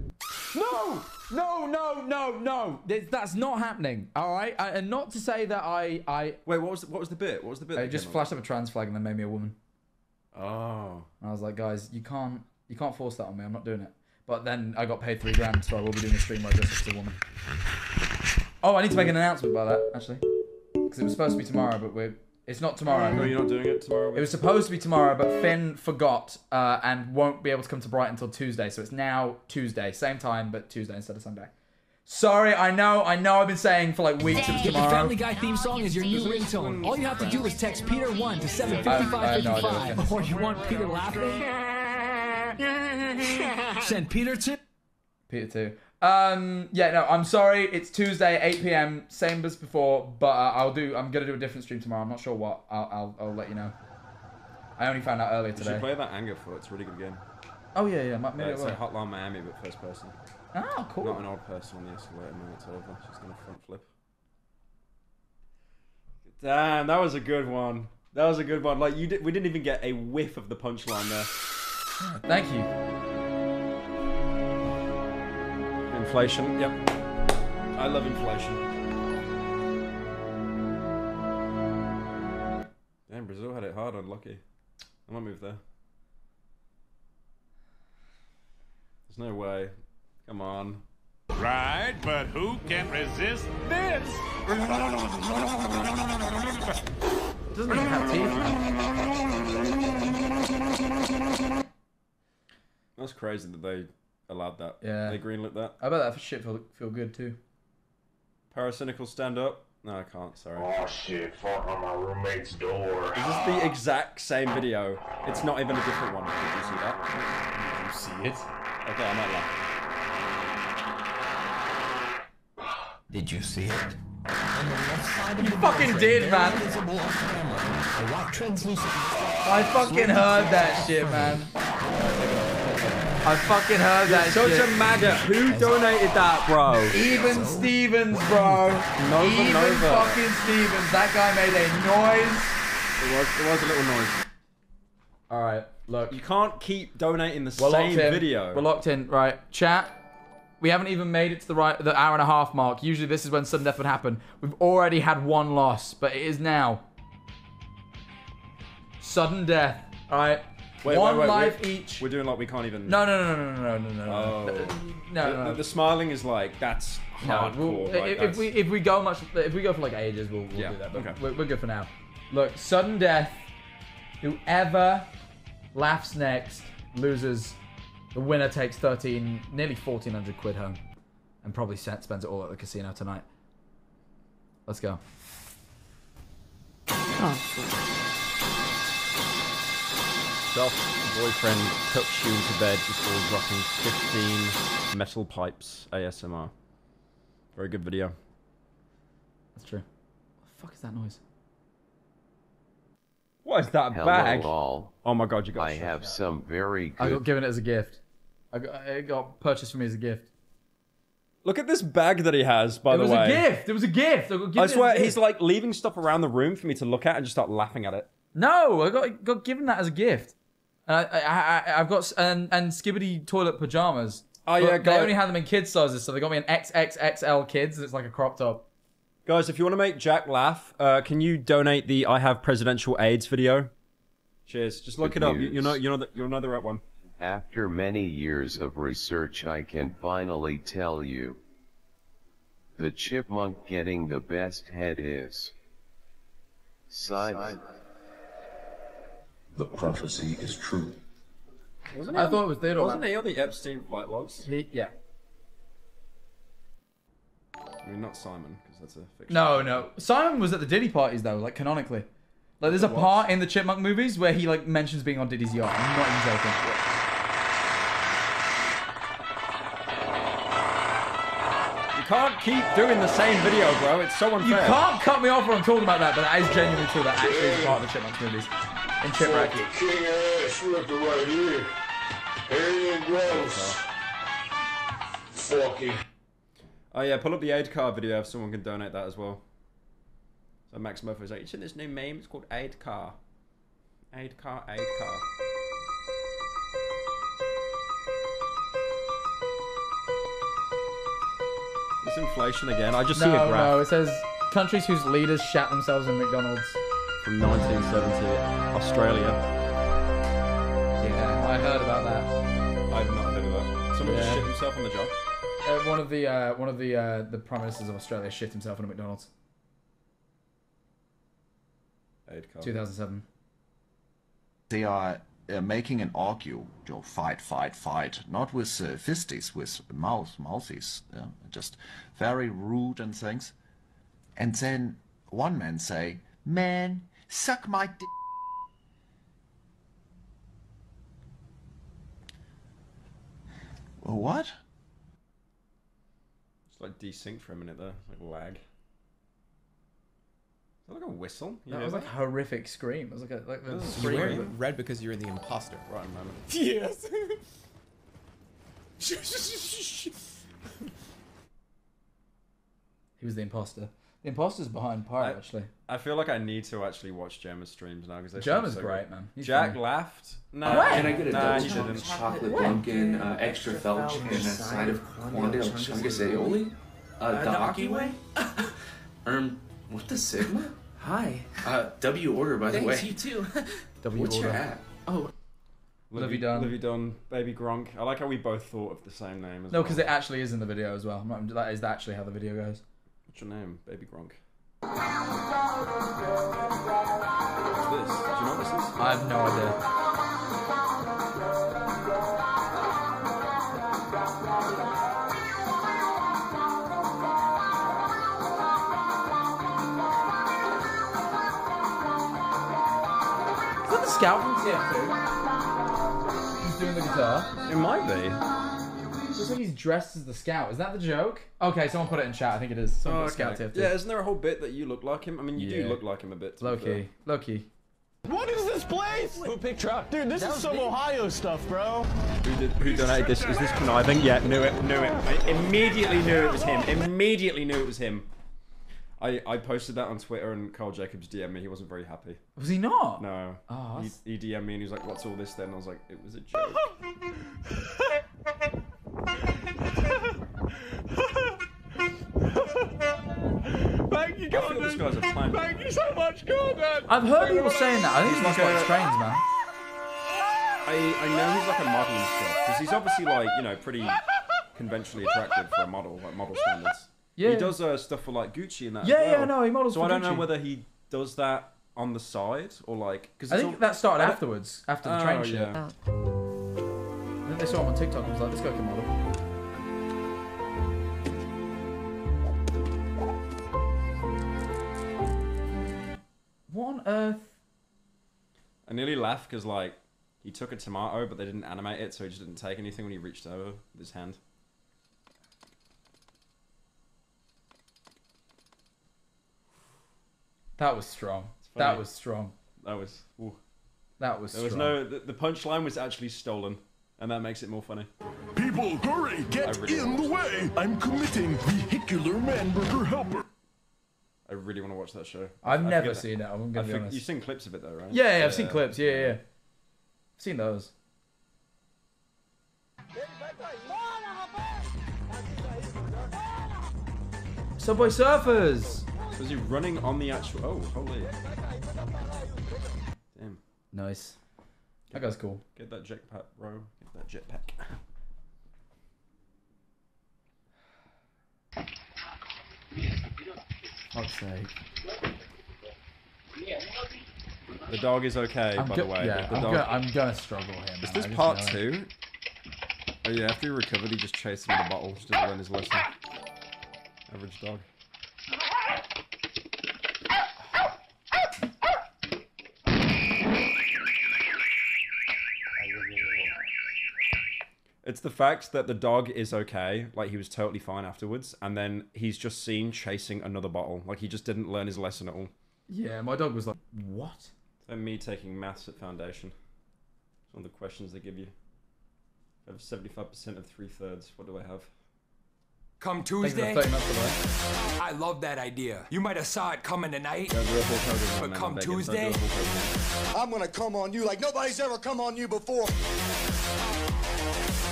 No! No, no, no, no! That's not happening, all right? I, and not to say that I... I Wait, what was the, what was the bit? What was the bit? It just flashed up a trans flag and then made me a woman. Oh. And I was like, guys, you can't you can't force that on me. I'm not doing it. But then I got paid three grand, so I will be doing a stream where I dress up as a woman. Oh, I need to make an announcement about that, actually. Because it was supposed to be tomorrow, but we're... It's not tomorrow. No, you're not doing it tomorrow. It was supposed to be tomorrow, but Finn forgot uh, and won't be able to come to Brighton until Tuesday. So it's now Tuesday. Same time, but Tuesday instead of Sunday. Sorry, I know, I know I've been saying for like weeks it was tomorrow. The Family Guy theme song is your new ringtone. All you have to do is text Peter one to seven five five five five. Or you want Peter laughing? Send Peter two. Peter two. Um, yeah, no, I'm sorry. It's Tuesday, eight p m, same as before, but uh, I'll do, I'm going to do a different stream tomorrow. I'm not sure what. I'll, I'll, I'll let you know. I only found out earlier today. You should play that Anger for it. It's a really good game. Oh, yeah, yeah. Maybe yeah it's it like Hotline Miami, but first person. Oh, cool. Not an old person on the escalator, man. It's over. She's going to front flip. Damn, that was a good one. That was a good one. Like, you did, we didn't even get a whiff of the punchline there. Thank you. Inflation, yep. I love inflation. Damn, Brazil had it hard, unlucky. I might move there. There's no way. Come on. Right, but who can resist this? Doesn't even have teeth. That's crazy that they allowed that. Yeah. They greenlit that. I bet that shit feel, feel good too. Pyrocynical stand up. No, I can't, sorry. Oh shit, fought on my roommate's door. Is this the exact same video? It's not even a different one. Did you see that? Did you see it? Okay, I might laugh. Did you see it? On the left side of you the fucking board, did, man. I fucking heard that shit, man. I fucking heard You're that such shit. Such a maggot. Who donated that, bro? Even Stevens, bro. Nova, Even Nova. fucking Stevens. That guy made a noise. It was, it was a little noise. All right, look. You can't keep donating the We're same video. We're locked in, right? Chat. We haven't even made it to the right, the hour and a half mark. Usually, this is when sudden death would happen. We've already had one loss, but it is now sudden death. All right. Wait, One wait, wait, life we're, each. We're doing like we can't even. No, no, no, no, no, no, no, oh. no, no, no, no. The, the, the smiling is like that's hardcore. No, we'll, like, if, that's... if we if we go much, if we go for like ages, we'll, we'll yeah. do that. But okay. we're, we're good for now. Look, sudden death. Whoever laughs next loses. The winner takes thirteen, nearly fourteen hundred quid home, and probably spends it all at the casino tonight. Let's go. Oh. Boyfriend tucks you into bed before dropping fifteen metal pipes A S M R. Very good video. That's true. What the fuck is that noise? What is that Hello bag? All. Oh my god, you got I shot. have some very good... I got given it as a gift. I got, it got purchased for me as a gift. Look at this bag that he has, by it the way. It was a gift! It was a gift! I, got I swear, gift. he's like leaving stuff around the room for me to look at and just start laughing at it. No! I got, got given that as a gift. Uh, I, I, I've got and and Skibbidi toilet pajamas. Oh yeah, guys. They only had them in kids sizes, so they got me an triple X L kids. And it's like a crop top. Guys, if you want to make Jack laugh, uh, can you donate the "I have presidential AIDS" video? Cheers. Just look Good it news. up. You, you know, you know that you'll know the right one. After many years of research, I can finally tell you, the chipmunk getting the best head is Simon. The prophecy is true. Wasn't I it? thought it was there. Wasn't he on the Epstein flight logs? He, yeah. I mean, not Simon, because that's a fiction. No, no. Simon was at the Diddy parties, though, like, canonically. Like, there's a what? part in the Chipmunk movies where he, like, mentions being on Diddy's yacht. I'm not even joking. You can't keep doing the same video, bro. It's so unfair. You can't cut me off when I'm talking about that, but that is genuinely true. That actually is part of the Chipmunk movies. In Chipmunk. King ass looking right here. Alien gross. Fucking. Oh yeah, pull up the aid card video if someone can donate that as well. So Max Murphy's like, you seen this new meme? It's called Aid Car. Aid Car, Aid Car. It's inflation again. I just no, see a graph. No, it says countries whose leaders shat themselves in McDonald's. From nineteen seventy, Australia. Yeah, I heard about that. I've not heard of that. Someone yeah. just shit himself on the job. Uh, one of the uh, one of the uh, the prime ministers of Australia shit himself in a McDonald's. two thousand seven. They are uh, making an argue, Joe. Fight, fight, fight. Not with uh, fisties, with mouth, mouthies. Uh, just very rude and things. And then one man say, "Man, suck my dick." What? Like desync for a minute there, like lag. Is that like a whistle? You no, know, it was like a horrific scream. It was like a like a scream. Red because you're the imposter. Right in a moment. Yes. He was the imposter. The imposter's behind Pyro, I, actually. I feel like I need to actually watch German's streams now because they German's so great, good. man. He's Jack funny. laughed. No, nah, can I get a nah, double chocolate, chocolate pumpkin, uh, extra felch, and a side of Quandale Chungus aioli? Uh, the Aki way? Um, what the Sigma? Hi. Uh, W order, by the way. Thanks, you too. W What's order. Your hat? Oh. Livy Dunn. Livy Dunn, Baby Gronk. I like how we both thought of the same name as well. No, because it actually is in the video as well. That is actually how the video goes. What's your name? Baby Gronk. What's this? Do you know what this is? I have no idea. Is that the Scout from T F two? He's doing the guitar. It might be. Looks like he's dressed as the Scout. Is that the joke? Okay, someone put it in chat. I think it is. Someone oh, put okay. Scout T F two. Yeah, isn't there a whole bit that you look like him? I mean, you yeah. do look like him a bit. Low-key. Low-key. What is this place? Who picked truck? Dude, this that is some me. Ohio stuff, bro. Who did? Who donated this? Is this conniving? Yeah, knew it. Knew it. I immediately knew it was him. Immediately knew it was him. I, I posted that on Twitter and Carl Jacobs D M'd me. He wasn't very happy. Was he not? No. Oh, he, he D M'd me and he was like, what's all this then? And I was like, it was a joke. Thank you, Gordon. This guy's a plan. Thank you so much, Gordon. I've heard people saying that. I think he's like quite strange, man. I I know he's like a model and stuff because he's obviously like you know pretty conventionally attractive for a model, like model standards. Yeah. He does uh, stuff for like Gucci and that. Yeah, as well. yeah, no, he models. So for I don't Gucci. know whether he does that on the side or like because I think all... that started afterwards after the oh, train show. Yeah. I think they saw him on TikTok and was like, this guy can model. What on earth? I nearly laughed because, like, he took a tomato, but they didn't animate it, so he just didn't take anything when he reached over with his hand. That was strong. That was strong. That was... Ooh. That was there strong. There was no... The, the punchline was actually stolen, and that makes it more funny. People, hurry! Get really in the way! I'm committing vehicular manburger helper! I really want to watch that show. I've I never seen it. it. I'm gonna I be honest. You've seen clips of it though, right? Yeah, yeah, yeah I've seen clips. Yeah, yeah, I've seen those. Subway Surfers. Was he running on the actual? Oh, holy! Damn. Nice. Get that guy's cool. Get that jetpack, bro. Get that jetpack. Fuck's sake. The dog is okay, I'm by the way. Yeah, the I'm, dog... go I'm gonna struggle here. Is this part two? Oh yeah, after he recovered, he just chased him in the bottle. Just to learn his lesson. Average dog. It's the fact that the dog is okay, like he was totally fine afterwards, and then he's just seen chasing another bottle. Like he just didn't learn his lesson at all. Yeah, my dog was like, what? And me taking maths at foundation. It's one of the questions they give you. I have seventy-five percent of three thirds. What do I have? Come Tuesday, I love that idea. You might have saw it coming tonight, but come Tuesday, I'm gonna come on you like nobody's ever come on you before.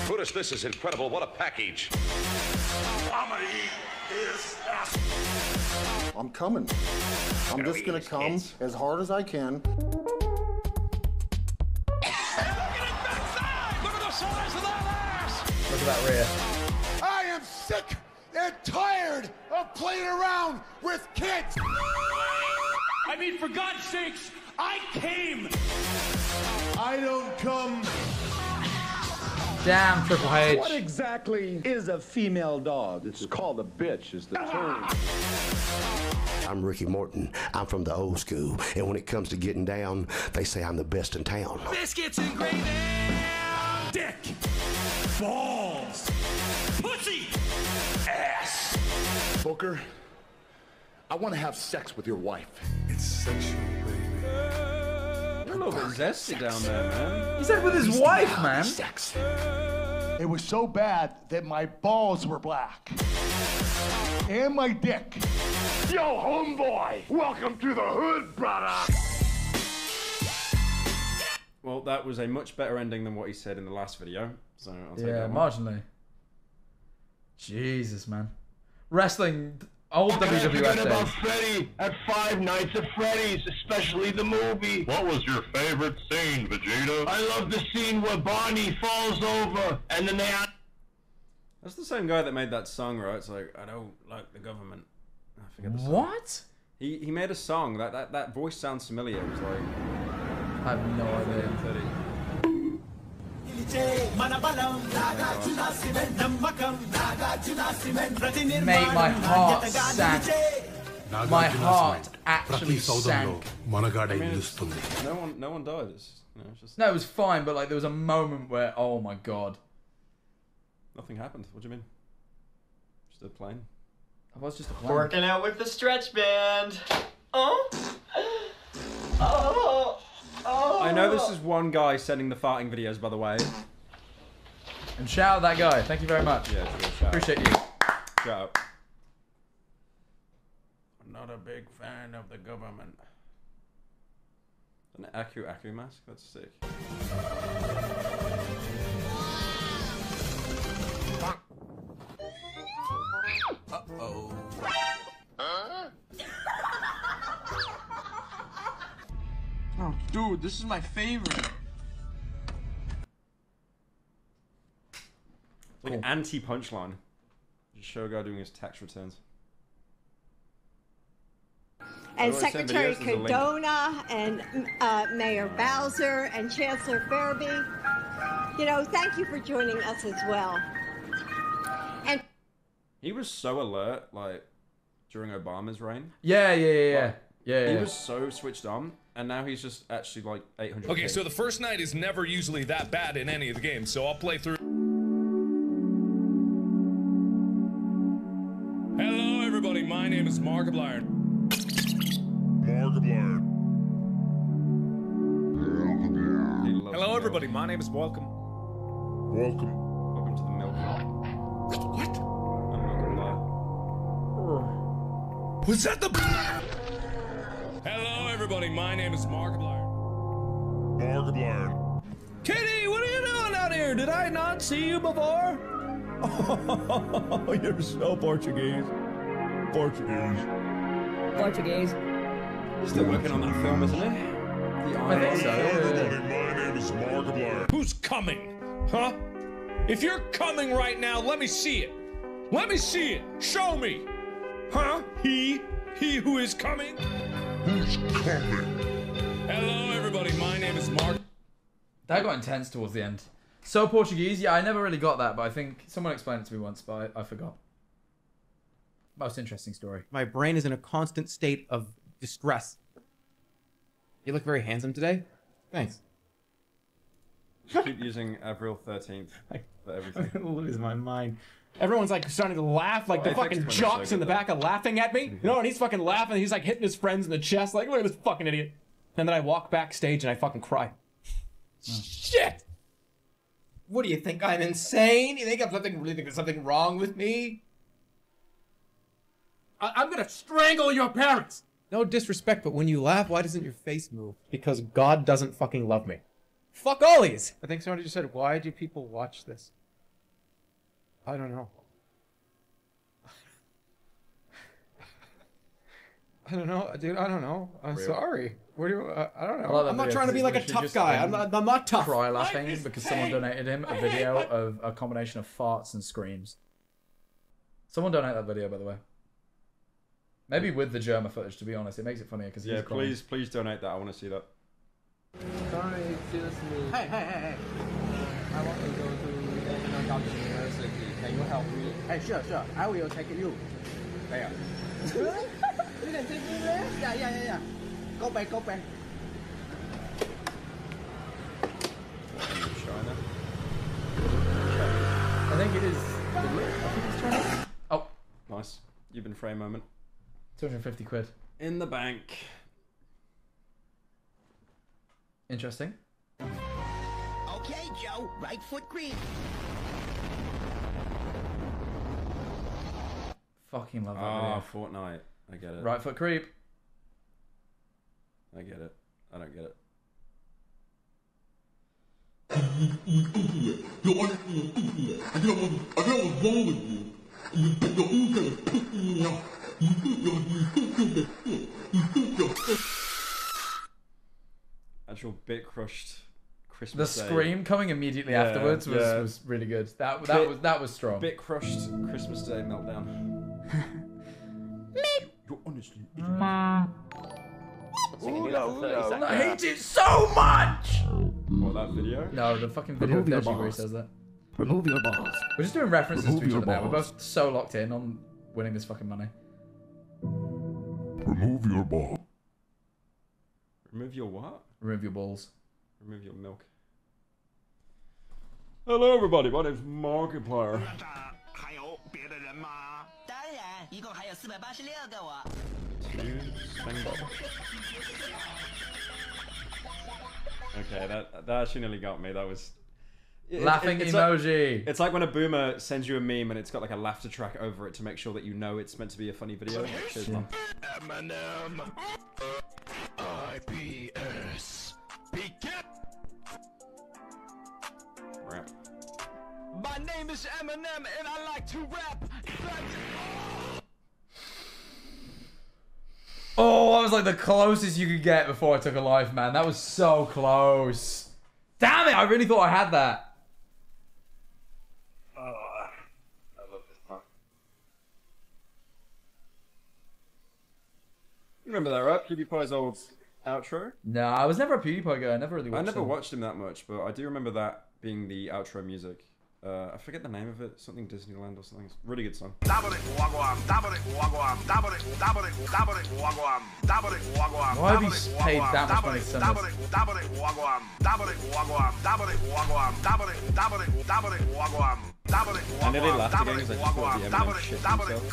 Brutus, this is incredible. What a package. I'm gonna eat this ass. I'm coming. I'm just gonna come as hard as I can. And look at his backside! Look at the size of that ass! Look at that rear. I am sick and tired of playing around with kids! I mean, for God's sakes, I came! I don't come. Damn, Triple H. What exactly is a female dog? It's called a bitch, is the term. I'm Ricky Morton. I'm from the old school. And when it comes to getting down, they say I'm the best in town. Biscuits and gravy! Dick! Balls! Pussy! Ass! Booker, I want to have sex with your wife. It's sexual, baby. A little bit zesty down there, man. He's out with his He's wife, man. Sex. It was so bad that my balls were black. And my dick. Yo, homeboy! Welcome to the hood, brother! Well, that was a much better ending than what he said in the last video. So I'll take yeah, that one. Marginally. Jesus, man. Wrestling... Old W W F days. About Freddy at Five Nights at Freddy's, especially the movie. What was your favorite scene, Vegeta? I love the scene where Barney falls over and then they... That's the same guy that made that song, right? It's like, I don't like the government. I forget the song. What? He, he made a song. That, that, that voice sounds familiar. It was like... I have no idea. Made my heart sank. My heart actually sank. I mean, no one, no one died. It's, you know, it's just... No, it was fine, but like there was a moment where, oh my god, nothing happened. What do you mean? Just a plane. I was just a plane. Working out with the stretch band. Oh. Oh. Oh. I know this is one guy sending the farting videos, by the way. And shout out that guy. Thank you very much. Yeah, it's a good shout. Appreciate you. Shout out. I'm not a big fan of the government. An Aku Aku mask? That's sick. Uh-oh. Huh? Oh, dude, this is my favorite. Like an anti-punchline. Just show a guy doing his tax returns. And Leroy Secretary Cardona and uh, Mayor uh, Bowser and Chancellor Fairby. You know, thank you for joining us as well. And he was so alert, like, during Obama's reign. Yeah, yeah, yeah, yeah. Like, yeah, yeah. He was so switched on. And now he's just actually, like, eight hundred. Okay, so the first night is never usually that bad in any of the games, so I'll play through... My name is Markiplier. Markiplier. Hello, everybody. My name is Welcome. Welcome. Welcome to the milk. What? I'm not gonna lie. Was that the? Hello, everybody. My name is Markiplier. Markiplier. Kitty, what are you doing out here? Did I not see you before? Oh, you're so Portuguese. Portuguese. Portuguese. He's still working on that film, isn't he? The I think so. My name is Markiplier. Who's coming? Huh? If you're coming right now, let me see it. Let me see it. Show me. Huh? He, he who is coming. Who's coming? Hello, everybody. My name is Mark. That got intense towards the end. So Portuguese? Yeah, I never really got that, but I think someone explained it to me once, but I, I forgot. Most interesting story. My brain is in a constant state of distress. You look very handsome today. Thanks. Keep using April thirteenth for everything. I'm gonna lose my mind. Everyone's like starting to laugh, like oh, the fucking jocks in the back are laughing at me. You know, and he's fucking laughing. He's like hitting his friends in the chest, like, look at this fucking idiot. And then I walk backstage and I fucking cry. Oh. Shit! What do you think? I'm insane? You think I'm something? Really think there's something wrong with me? I I'm gonna strangle your parents. No disrespect, but when you laugh, why doesn't your face move? Because God doesn't fucking love me. Fuck ollies! I think somebody just said, why do people watch this? I don't know. I don't know, dude. I don't know. I'm Real. sorry. Where do you, uh, I don't know. Well, I'm not trying to be like a tough guy. I'm not, I'm not tough. Cry laughing because someone donated him a video of a combination of farts and screams. Someone donated that video, by the way. Maybe with the Germa footage, to be honest. It makes it funnier because yeah. He's please, crying. please donate that. I want to see that. Sorry, seriously. Hey, hey, hey, hey. I want to go to Edinburgh University. Can you help me? Hey, sure, sure. I will take you there. Really? You can take me there? Yeah, yeah, yeah, yeah. Go back, go back. China. I think it is. I think it's China. Oh, nice. You've been framed moment. two hundred fifty quid. In the bank. Interesting. Okay, Joe. Right foot green. Fucking love that video. Oh, Fortnite. I get it. Right foot creep. I get it. I don't get it. You're an idiot. I don't know what's wrong with you. You're always pissing me off. You think you're You think you're Actual bit crushed Christmas. The Day. Scream coming immediately yeah, afterwards was, yeah. was really good. That that bit, was that was strong. Bit crushed Christmas Day meltdown. Me. You're honestly. Mm. Ooh, no, no. I hate it so much. What, that video? No, the fucking video. Remove your bars. Says that. Remove your bars. We're just doing references Remove to each other now. We're both so locked in on winning this fucking money. Remove your ball. Remove your what? Remove your balls. Remove your milk. Hello, everybody. My name's Markiplier. Okay, that, that actually nearly got me. That was... It, laughing it, it's emoji. Like, it's like when a boomer sends you a meme and it's got like a laughter track over it to make sure that you know it's meant to be a funny video. Eminem. I P S. Rap. My name is Eminem and I like to rap. Oh, that was like the closest you could get before I took a life, man. That was so close. Damn it! I really thought I had that. You remember that, right? PewDiePie's old outro? No, I was never a PewDiePie guy. I never really watched him. I never him. watched him that much, but I do remember that being the outro music. Uh, I forget the name of it. Something Disneyland or something. It's a really good song. Why have you paid that much money to send this? I nearly laughed again because I just thought the Eminem shit himself. This is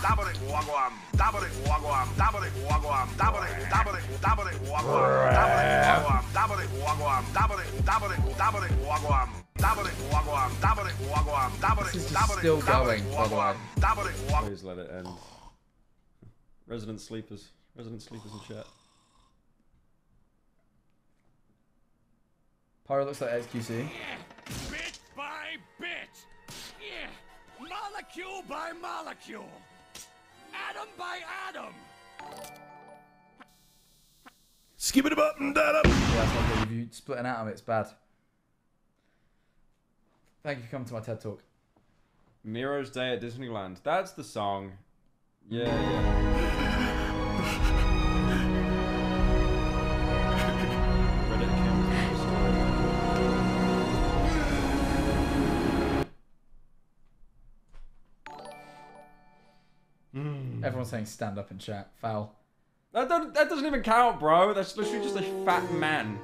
just still going, by the way. Please let it end. Resident sleepers. Resident sleepers in chat. Pyro looks like X Q C. Bit by bit! Yeah, molecule by molecule, atom by atom. Skip it up and that up. Yeah, that's not good. If you split an atom, it's bad. Thank you for coming to my TED Talk. Miro's Day at Disneyland. That's the song. Yeah, yeah. Everyone's saying stand up in chat. Foul. That, don't, that doesn't even count, bro. That's literally just a fat man.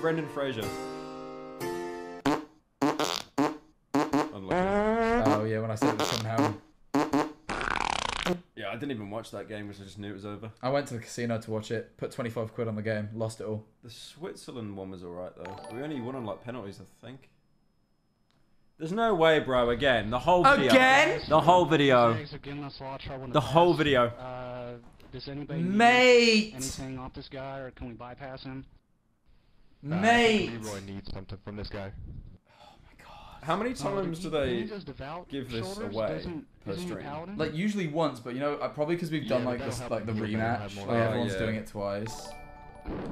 Brendan Fraser. Unlucky. Oh, yeah, when I said it was coming home. Yeah, I didn't even watch that game because I just knew it was over. I went to the casino to watch it, put twenty-five quid on the game, lost it all. The Switzerland one was alright, though. We only won on, like, penalties, I think. There's no way, bro, again. The whole video. Again? The whole video. The whole video. Uh, does anybody Mate! Need anything off this guy, or can we bypass him? Mate! Uh, Leroy needs something from this guy. How many times oh, do, he, do they give this away doesn't, per doesn't stream? Like usually once, but you know, probably because we've done yeah, like this, like the rematch. Like, oh, everyone's yeah. doing it twice.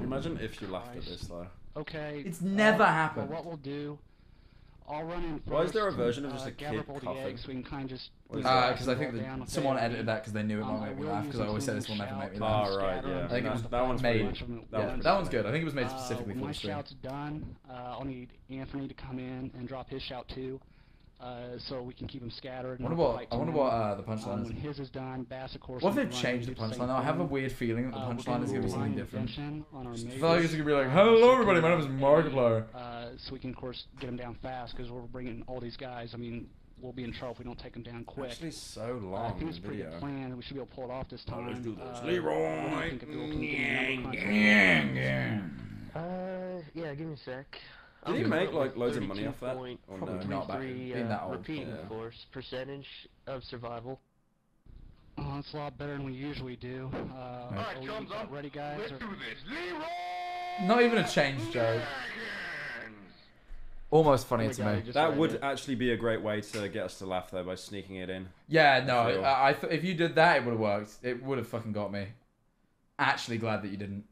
Imagine if you laughed at this though. Okay. It's never uh, happened. Well, what we'll do? I'll run in. Why is there a version of just a kid coughing? So we can just. Ah, because I think that someone edited that because they knew it won't make me laugh. Because I always said this will never make me laugh. Oh right, yeah. I think it was that one's made. That one's good. I think it was made specifically for the stream. My shout's done. I'll need Anthony to come in and drop his shout too, so we can keep him scattered. I wonder what I wonder what the punchline is. When his is done, Bass of course. What if they've changed the punchline? I have a weird feeling that the punchline is gonna be something different. I feel like it's gonna be like, "Hello everybody, my name is Markiplier." So we can of course get him down fast because we're bringing all these guys. I mean, we'll be in trouble if we don't take him down quick. Actually, so long. Uh, I think it's a pretty good plan. We should be able to pull it off this time. Oh, let's do this, uh, Leroy. Yeah, yeah, yeah. Uh, yeah. Give me a sec. Did he make like loads of money off that? Or no, not back in that old. Repeat, of course. Percentage of survival. Oh, that's a lot better than we usually do. Uh, all right, drums up. Ready, guys? Let's do this, Leroy. Not even a change joke. Almost funnier oh to God, me. That would it. actually be a great way to get us to laugh, though, by sneaking it in. Yeah, no, sure. I, I th if you did that, it would have worked. It would have fucking got me. Actually glad that you didn't.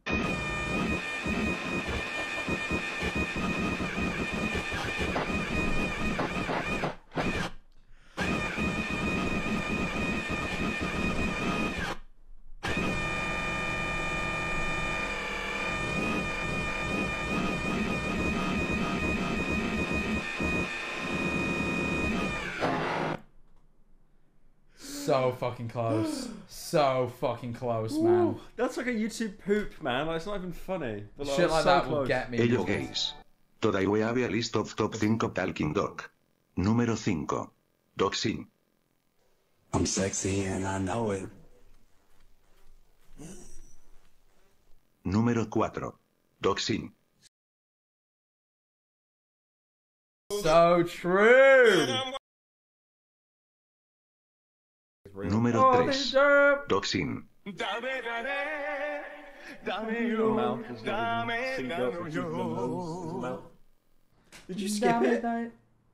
So fucking close. So fucking close, man. Ooh, that's like a YouTube poop, man. Like, it's not even funny. But, like, shit like so that close. Will get me. Hello, guys. Today we have a list of top five talking dog. Numero cinco. Doxin. I'm sexy and I know it. Numero cuatro. Doxin. So true. Número tres. Doxin. Dame, dame, dame yo, dame, dame yo. Did you skip it?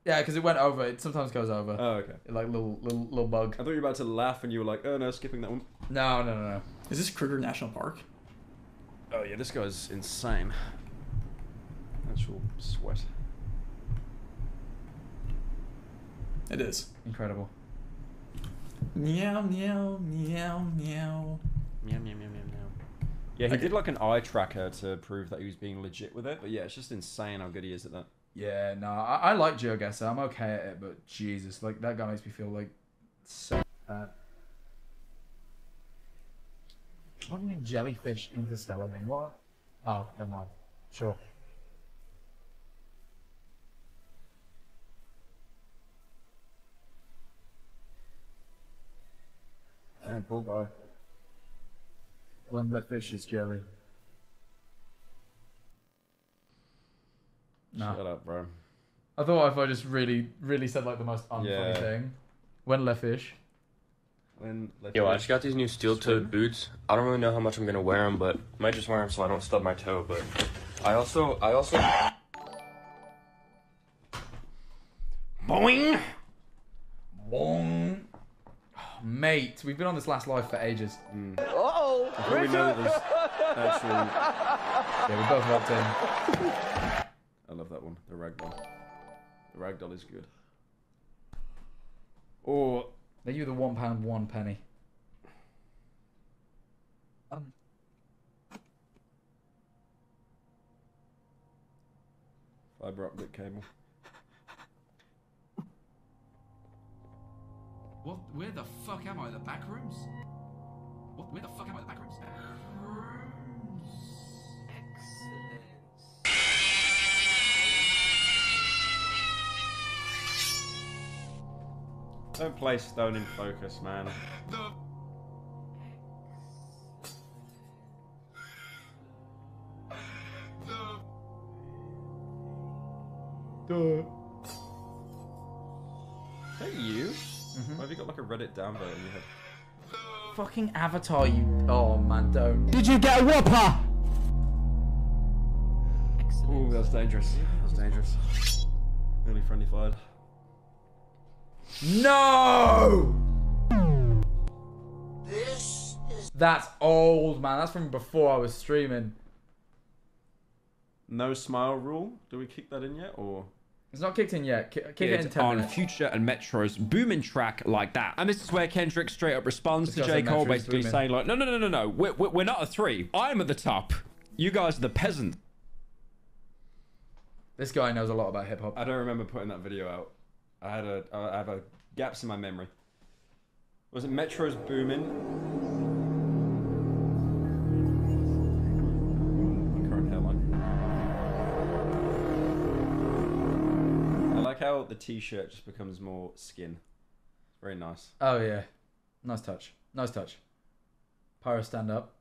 Yeah, because it went over. It sometimes goes over. Oh, okay. Like little, little, little bug. I thought you were about to laugh and you were like, oh no, skipping that one. No, no, no, no. Is this Kruger National Park? Oh yeah, this guy's insane. Actual sweat. It is. Incredible. Meow, meow, meow, meow. Meow, meow, meow, meow, meow. Yeah, he okay. did like an eye tracker to prove that he was being legit with it, but yeah, it's just insane how good he is at that. Yeah, no, I, I like GeoGuessr, I'm okay at it, but Jesus, like, that guy makes me feel like so bad. What do you mean jellyfish in this element? What? Oh, never mind. Sure. And pull by. When the fish is jelly. Nah. Shut up, bro. I thought if I just really, really said like the most unfunny yeah. thing. When left fish. When left Yo, fish. I just got these new steel-toed boots. I don't really know how much I'm gonna wear them, but I might just wear them so I don't stub my toe. But I also, I also. Boing. Boing. Mate, we've been on this last live for ages. Mm. Uh oh! I think we know that there's actually... Yeah, we both locked in. I love that one, the ragdoll. The ragdoll is good. Or... Are you the one pound, one penny? Um... Fibre optic cable. What? Where the fuck am I? The back rooms? What, where the fuck am I in the background? Excellent. Don't play stone in focus, man. The Duh. Is that you? Mm-hmm. Why have you got like a Reddit downvote in your head? Fucking Avatar, you. Oh man, don't. Did you get a whopper? Excellent. Ooh, that was dangerous. That was dangerous. Nearly friendly fired. No! This is. That's old, man. That's from before I was streaming. No smile rule. Do we kick that in yet, or? It's not kicked in yet. Kick it in ten on minutes. Future and Metro's booming track like that. And this is where Kendrick straight up responds it's to J. Cole, Metro's basically booming. Saying like, no, no, no, no, no. We're, we're not a three. I'm at the top. You guys are the peasant. This guy knows a lot about hip hop. I don't remember putting that video out. I had a, I have a gaps in my memory. Was it Metro's booming? How the t-shirt just becomes more skin. Very nice. Oh yeah, nice touch, nice touch. Pyro, stand up.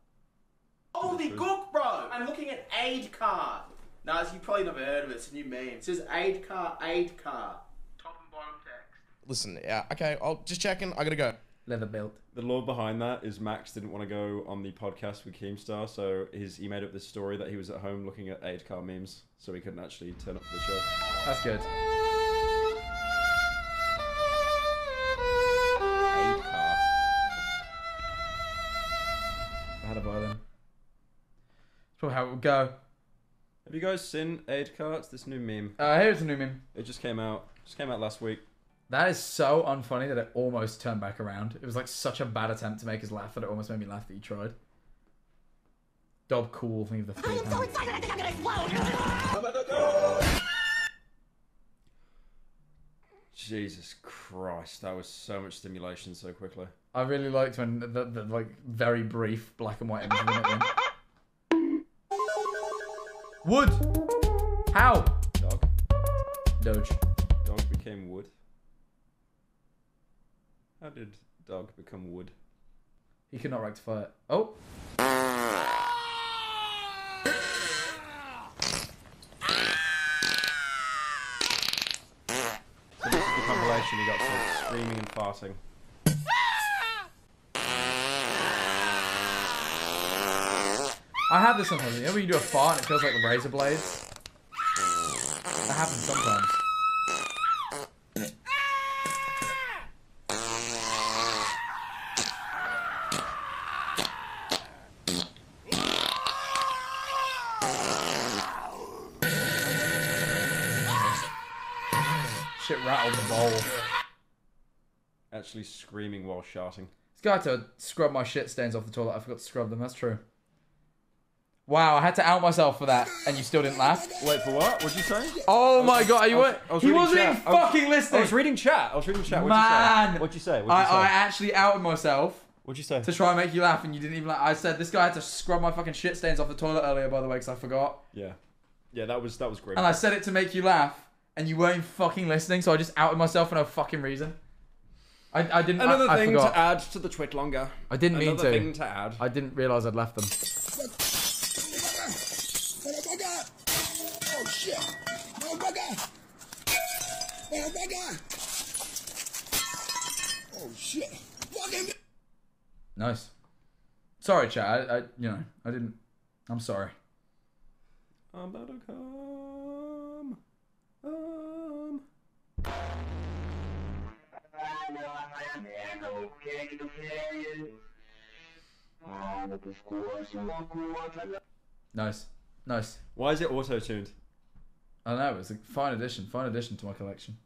Holy gook, bro! I'm looking at aid card. Now, as you probably never heard of it, it's a new meme. It says aid card, aid card. Top and bottom text. Listen, yeah, okay, I'll just checking. I gotta go. Leather belt. The lore behind that is Max didn't want to go on the podcast with Keemstar, so his, he made up this story that he was at home looking at aid card memes, so he couldn't actually turn up for the show. That's good. How it would go. Have you guys seen aid cards? This new meme. Uh, here's a new meme. It just came out. Just came out last week. That is so unfunny that it almost turned back around. It was like such a bad attempt to make us laugh that it almost made me laugh that you tried. Dob cool thing of the three. I'm so excited! I think I'm gonna explode. Jesus Christ! That was so much stimulation so quickly. I really liked when the, the, the like very brief black and white image went. Wood! How? Dog. Doge. Dog became wood. How did dog become wood? He could not rectify it. Oh! So this is the compilation he got to screaming and farting. I have this sometimes. You know when you do a fart and it feels like the razor blades? That happens sometimes. Shit rattled the bowl. Actually screaming while shouting. It's got to scrub my shit stains off the toilet. I forgot to scrub them. That's true. Wow, I had to out myself for that, and you still didn't laugh. Wait, for what? What'd you say? Oh was, my god, are you I was, I was he wasn't chat. even fucking I was, listening. I was reading chat. I was reading chat. What'd Man. you say? What'd you say? What'd you I, say? I actually outed myself. What'd you say? To try and make you laugh, and you didn't even laugh. I said this guy had to scrub my fucking shit stains off the toilet earlier, by the way, because I forgot. Yeah, yeah, that was that was great. And I said it to make you laugh, and you weren't fucking listening, so I just outed myself for no fucking reason. I, I didn't. Another I, thing I to add to the twit longer. I didn't Another mean to. Another thing to add. I didn't realize I'd left them. Oh shit! Oh my god! Oh my god! Oh shit! Fucking nice. Sorry, chat. I, I, you know, I didn't. I'm sorry. I'm about to come. Um. Nice. Nice. Why is it auto-tuned? I don't know, it's a fine addition, fine addition to my collection.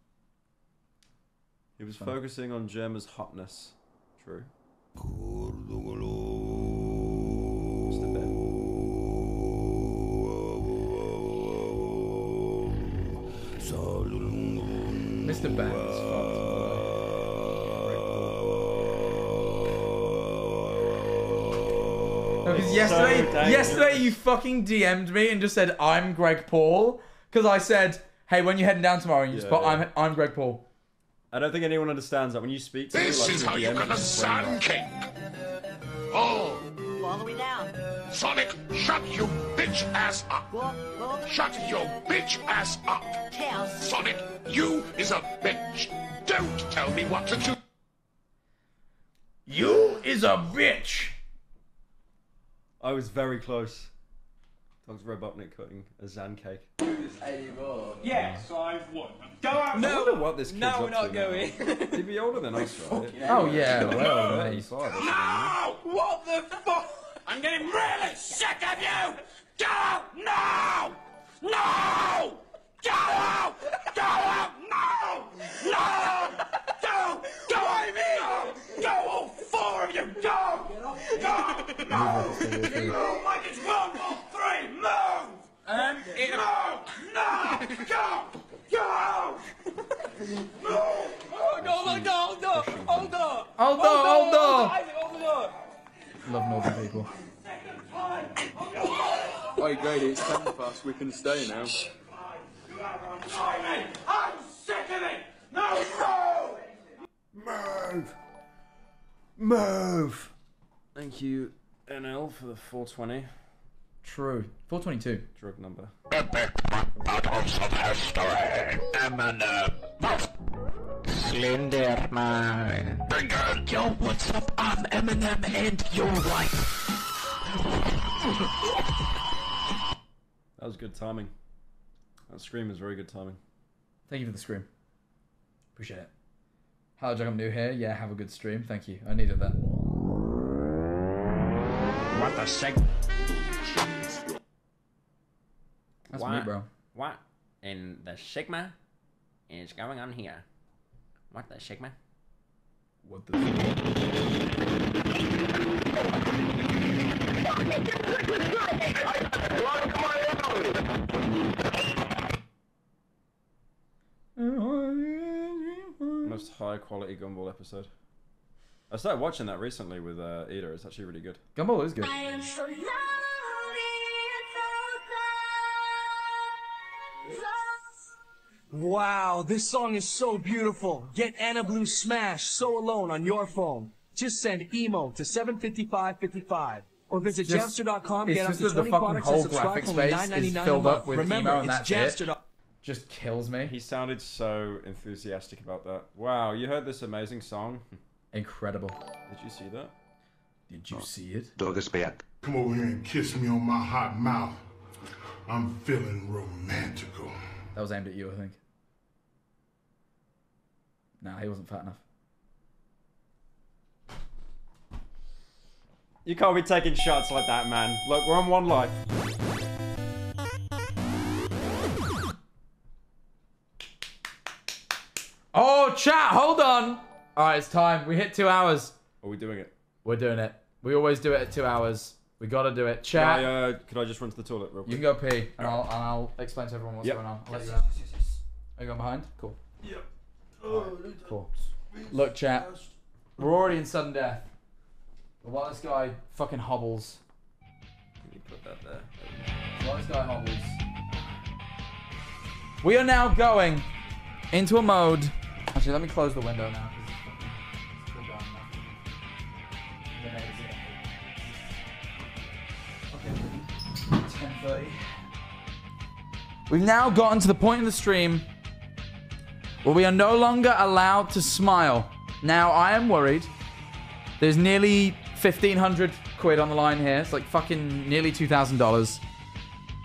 He was fine. Focusing on Gemma's hotness. True. What's the bit? Mister Ben is fucked. No, because yesterday, so yesterday you fucking D M'd me and just said, I'm Greg Paul. Because I said, hey, when you're heading down tomorrow, and you yeah, just put, yeah. I'm, I'm Greg Paul. I don't think anyone understands that when you speak to This people, like, is how you get a sand cake. Oh. Follow me down. Sonic, shut your bitch ass up. What? What? Shut your bitch ass up. Tell. Sonic, you is a bitch. Don't tell me what to do. You is a bitch. I was very close. I was Robotnik cutting a Zan cake. Yeah, five one. Go out. No, I wonder what this kid's no, we're not going. He'd be older than us, right? Yeah. Oh yeah, well, no. eighty-five. No! What the fuck? I'm getting really sick of you! Go out! No! No! Go out! Go out! No! No! Go! Go out! No! Go! All four of you! Go! Go! No! You all like it's one, all three! Move! Um, it... No! No! Go! Go! No! Hold on, hold on, hold on! Hold on, hold on! Isaac, hold on! Love northern people. Second time! Oi, Grady, it's ten past. We can stay now. I'm sick of it! No! Move! Move! Thank you, N L, for the four twenty. True. four twenty-two. Drug number. Epic battles of history. Eminem. Slenderman. Bring on your woods up on Eminem and your wife. That was good timing. That scream was very good timing. Thank you for the scream. Appreciate it. Hello, Jack, I'm new here. Yeah, have a good stream. Thank you. I needed that. What the seg... That's what, me, bro. What in the Sigma is going on here? What the Sigma? What the... Most high-quality Gumball episode. I started watching that recently with uh, Ida. It's actually really good. Gumball is good. I am so lonely. Wow, this song is so beautiful. Get Anna Blue Smash So Alone on your phone. Just send emo to seven five five five five or visit Jamster dot com. Get up to twenty products and subscribe for nine ninety-nine. Remember, it's Jamster dot com. Just kills me. He sounded so enthusiastic about that. Wow, you heard this amazing song. Incredible. Did you see that? Did you oh. see it? Dog is back. Come over here and kiss me on my hot mouth. I'm feeling romantical. That was aimed at you, I think. Nah, he wasn't fat enough. You can't be taking shots like that, man. Look, we're on one life. Oh, chat, hold on. All right, it's time. We hit two hours. Are we doing it? We're doing it. We always do it at two hours. We gotta do it. Chat. Can I, uh, can I just run to the toilet real quick? You can go pee, and I'll, and I'll explain to everyone what's yep. going on. I'll yes, let you know. yes, yes, yes. Are you going behind? Cool. Yep. Oh, right. Cool. Look, chat. We're already in sudden death. But while this guy fucking hobbles... Can you put that there? While this guy hobbles... We are now going into a mode... Actually, let me close the window now. We've now gotten to the point in the stream where we are no longer allowed to smile. Now, I am worried. There's nearly fifteen hundred quid on the line here. It's like fucking nearly two thousand dollars.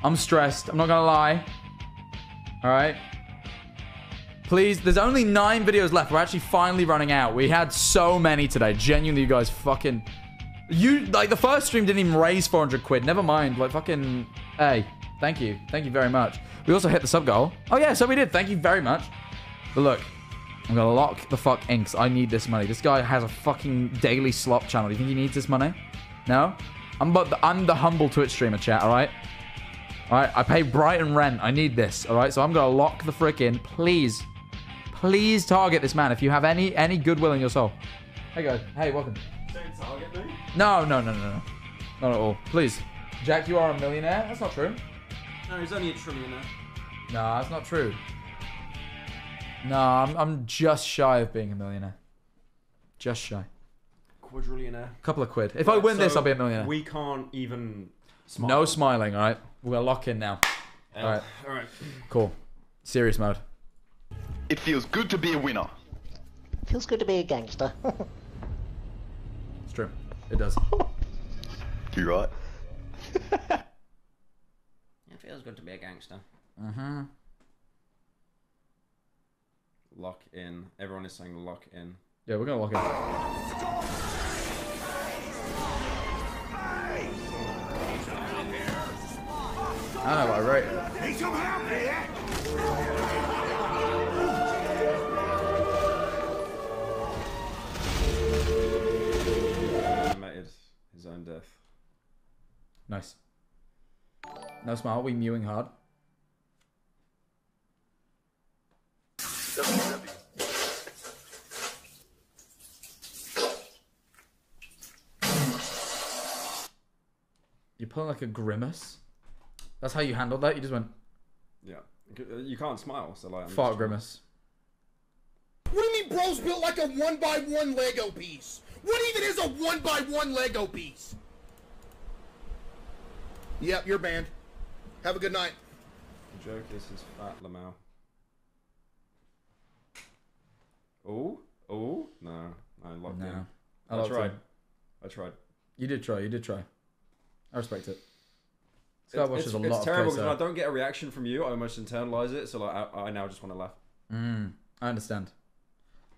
I'm stressed. I'm not gonna lie. All right. Please, there's only nine videos left. We're actually finally running out. We had so many today. Genuinely, you guys fucking... You, like, the first stream didn't even raise four hundred quid. Never mind. Like, fucking... Hey, thank you. Thank you very much. We also hit the sub goal. Oh, yeah, so we did. Thank you very much. But look, I'm gonna lock the fuck inks. I need this money. This guy has a fucking daily slop channel. Do you think he needs this money? No? I'm, but the, I'm the humble Twitch streamer, chat, all right? All right, I pay Brighton rent. I need this, all right? So I'm gonna lock the frick in. Please, please target this man if you have any any goodwill in your soul. Hey, guys. Hey, welcome. Don't target me? No, no, no, no, no. Not at all. Please. Jack, you are a millionaire? That's not true. No, he's only a trillionaire. Nah, that's not true. Nah, I'm, I'm just shy of being a millionaire. Just shy. Quadrillionaire. Couple of quid. If right, I win so this, I'll be a millionaire. We can't even smile. No smiling, all right? We're locked in now. All right. All right. Cool. Serious mode. It feels good to be a winner. Feels good to be a gangster. It's true. It does. You right? It feels good to be a gangster. Uh-huh. Lock in. Everyone is saying lock in. Yeah, we're gonna lock in. I know what I wrote. Animated his own death. Nice. No smile, we mewing hard. You're pulling like a grimace. That's how you handled that. You just went. Yeah, you can't smile. So like. I'm fart grimace. What do you mean, bro's built like a one by one Lego piece? What even is a one by one Lego piece? Yep, you're banned. Have a good night. The joke. This is fat Lamau. Oh, oh, no, I locked no. in. I, I tried. In. I tried. You did try. You did try. I respect it. Scott watches it's, a lot it's of terrible because when I don't get a reaction from you, I almost internalize it. So like, I, I now just want to laugh. Mm, I understand.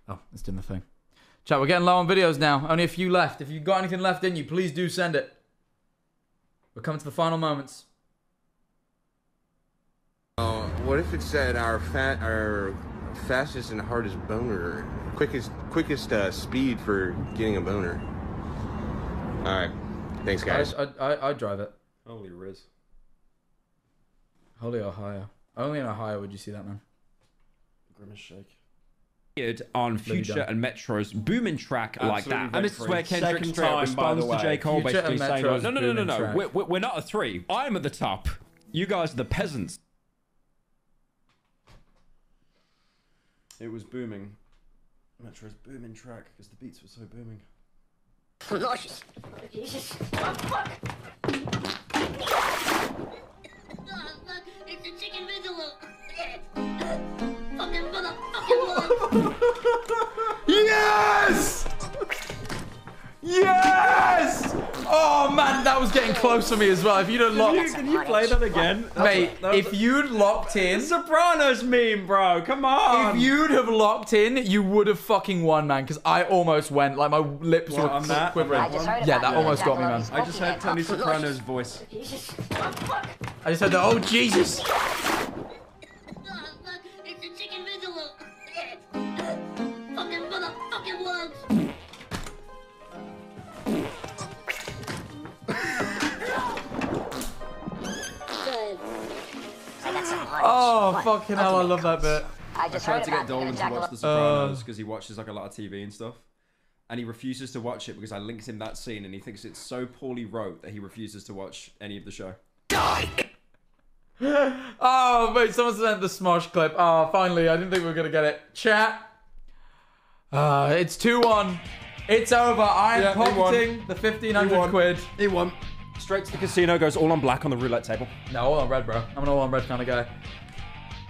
Oh, it's doing the thing. Chat, we're getting low on videos now. Only a few left. If you've got anything left in you, please do send it. We're coming to the final moments. Uh, what if it said our fat, our fastest and hardest boner, quickest, quickest uh, speed for getting a boner? All right. Thanks, guys. I, I, I drive it. Holy Riz. Holy Ohio. Only in Ohio would you see that, man. Grimace shake. On Future and Metro's booming track Absolutely like that. And this is where Kendrick Second straight time, responds to J. Cole Future basically saying, no, no, no, no, no. We're, we're not a three. I'm at the top. You guys are the peasants. It was booming. Metro's booming track because the beats were so booming. Delicious. Jesus. Oh, fuck. It's a chicken vindaloo. Fucking motherfucking motherfucking. Yes! Yes! Oh man, that was getting close to me as well. If you'd have locked... Can you, can you play that again? That's Mate, a, that if a... you'd locked in... The Sopranos meme, bro. Come on. If you'd have locked in, you would have fucking won, man. Because I almost went. Like, my lips what, were on that? quivering. Yeah, that almost got me, man. I just heard Tony Soprano's voice. I just heard the, oh, Jesus. It's a chicken vindaloo. Fucking motherfucking worms. Oh, fucking hell, I love that bit. I, just I tried to get Dolan to watch The Sopranos because uh, he watches like a lot of T V and stuff. And he refuses to watch it because I linked him that scene and he thinks it's so poorly wrote that he refuses to watch any of the show. Die! Oh, wait, someone sent the Smosh clip. Oh, finally, I didn't think we were going to get it. Chat. Uh, it's two one. It's over. I am yeah, pocketing the fifteen hundred quid. He won. Straight to the casino, goes all on black on the roulette table. No, all on red, bro. I'm an all on red kind of guy.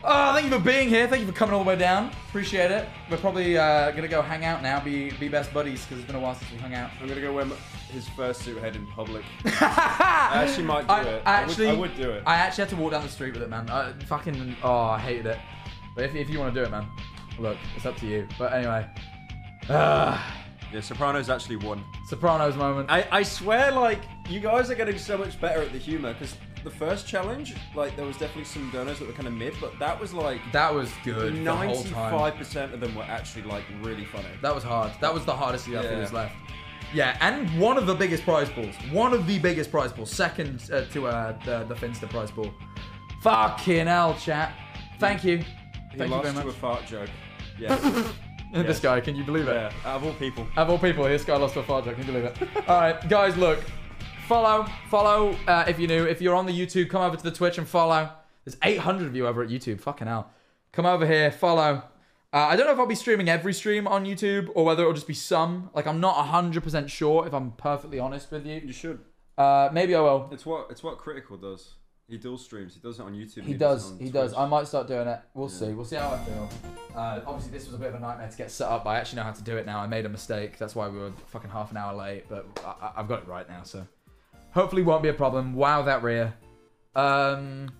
Oh, thank you for being here. Thank you for coming all the way down. Appreciate it. We're probably uh, going to go hang out now, be be best buddies, because it's been a while since we hung out. I'm going to go wear my, his fursuit head in public. I actually might do I, it. I, actually, I, would, I would do it. I actually had to walk down the street with it, man. I fucking, oh, I hated it. But if, if you want to do it, man, look, it's up to you. But anyway. Uh, Yeah, Sopranos actually won. Sopranos moment. I, I swear, like, you guys are getting so much better at the humor, because the first challenge, like, there was definitely some donors that were kind of mid, but that was, like... That was good ninety-five percent of them were actually, like, really funny. That was hard. That was the hardest thing I think was left. Yeah, and one of the biggest prize pools. One of the biggest prize pools. Second uh, to uh, the, the Finster prize pool. Fucking hell, chat. Thank you. He Thank lost you very much. to a fart joke. Yeah. Yes. This guy, can you believe it? Yeah, out of all people. Out of all people, this guy lost to a fart joke, can you believe it? Alright, guys, look. Follow, follow uh, if you're new. If you're on the YouTube, come over to the Twitch and follow. There's eight hundred of you over at YouTube. Fucking hell. Come over here, follow. Uh, I don't know if I'll be streaming every stream on YouTube or whether it'll just be some. Like, I'm not one hundred percent sure, if I'm perfectly honest with you. You should. Uh, maybe I will. It's what it's what Critical does. He dual streams. He does it on YouTube. He, he does. does he Twitch. does. I might start doing it. We'll yeah. see. We'll see how I feel. Uh, obviously, this was a bit of a nightmare to get set up, but I actually know how to do it now. I made a mistake. That's why we were fucking half an hour late, but I, I've got it right now, so. Hopefully won't be a problem. Wow, that rear. Um,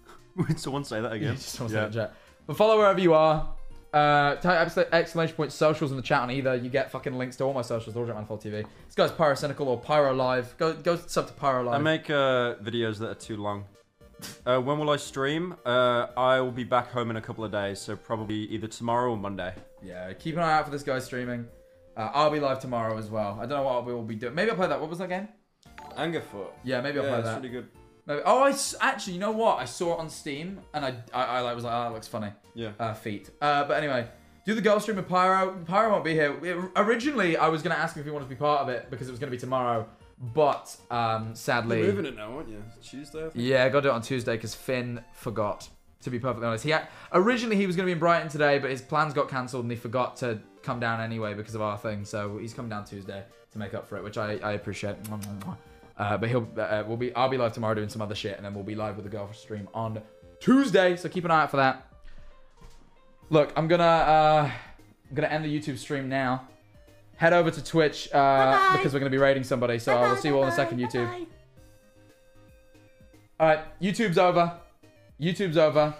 Someone say that again. Just yeah. say that, Jack. But follow wherever you are. Uh, type exclamation point socials in the chat on either. You get fucking links to all my socials, all Jack Manifold T V. This guy's Pyrocynical or Pyro Live. Go, go sub to Pyro Live. I make uh, videos that are too long. Uh, when will I stream? Uh, I will be back home in a couple of days, so probably either tomorrow or Monday. Yeah, keep an eye out for this guy streaming. Uh, I'll be live tomorrow as well. I don't know what we will be doing. Maybe I'll play that. What was that game? Angerfoot. Yeah, maybe I'll yeah, play that. Yeah, that's really good. Maybe. Oh, I s actually, you know what? I saw it on Steam, and I I, I was like, oh, that looks funny. Yeah. Uh, feet. Uh, but anyway, do the girl stream with Pyro. Pyro won't be here. It, originally, I was going to ask him if he wanted to be part of it, because it was going to be tomorrow. But, um, sadly... You're moving it now, aren't you? It's Tuesday, I think. Yeah, I got to do it on Tuesday, because Finn forgot, to be perfectly honest. He had, originally, he was going to be in Brighton today, but his plans got cancelled, and he forgot to come down anyway because of our thing. So he's coming down Tuesday to make up for it, which I, I appreciate. Uh, but he'll, uh, we'll be, I'll be live tomorrow doing some other shit, and then we'll be live with the girl stream on Tuesday. So keep an eye out for that. Look, I'm going to uh, I'm gonna end the YouTube stream now. Head over to Twitch, uh, bye bye. because we're going to be raiding somebody. So I will see you all in a second, YouTube. Bye bye. All right, YouTube's over. YouTube's over.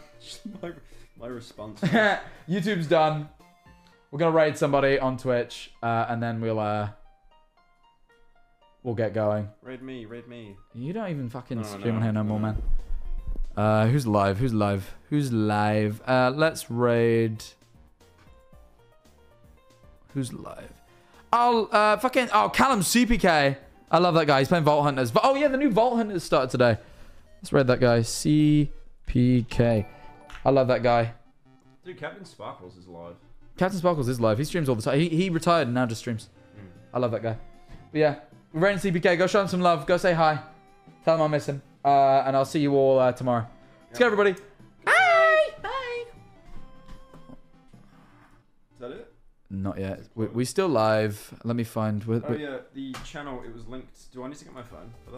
my, my response. YouTube's done. We're going to raid somebody on Twitch, uh, and then we'll uh, we'll get going. Raid me, raid me. You don't even fucking no, stream no, on here no, no more, man. Uh, who's live? Who's live? Who's live? Uh, let's raid. Who's live? I'll uh, fucking... Oh, Callum C P K. I love that guy. He's playing Vault Hunters. But, oh, yeah, the new Vault Hunters started today. Let's read that guy. C P K. I love that guy. Dude, Captain Sparkles is live. Captain Sparkles is live. He streams all the time. He, he retired and now just streams. Mm. I love that guy. But, yeah. We're raiding C P K. Go show him some love. Go say hi. Tell him I miss him. Uh, and I'll see you all uh, tomorrow. Yep. Let's go, everybody. Bye. Bye. Is that it? Not yet. We're, we're still live. Let me find... We're, oh, yeah. The channel, it was linked. Do I need to get my phone for that?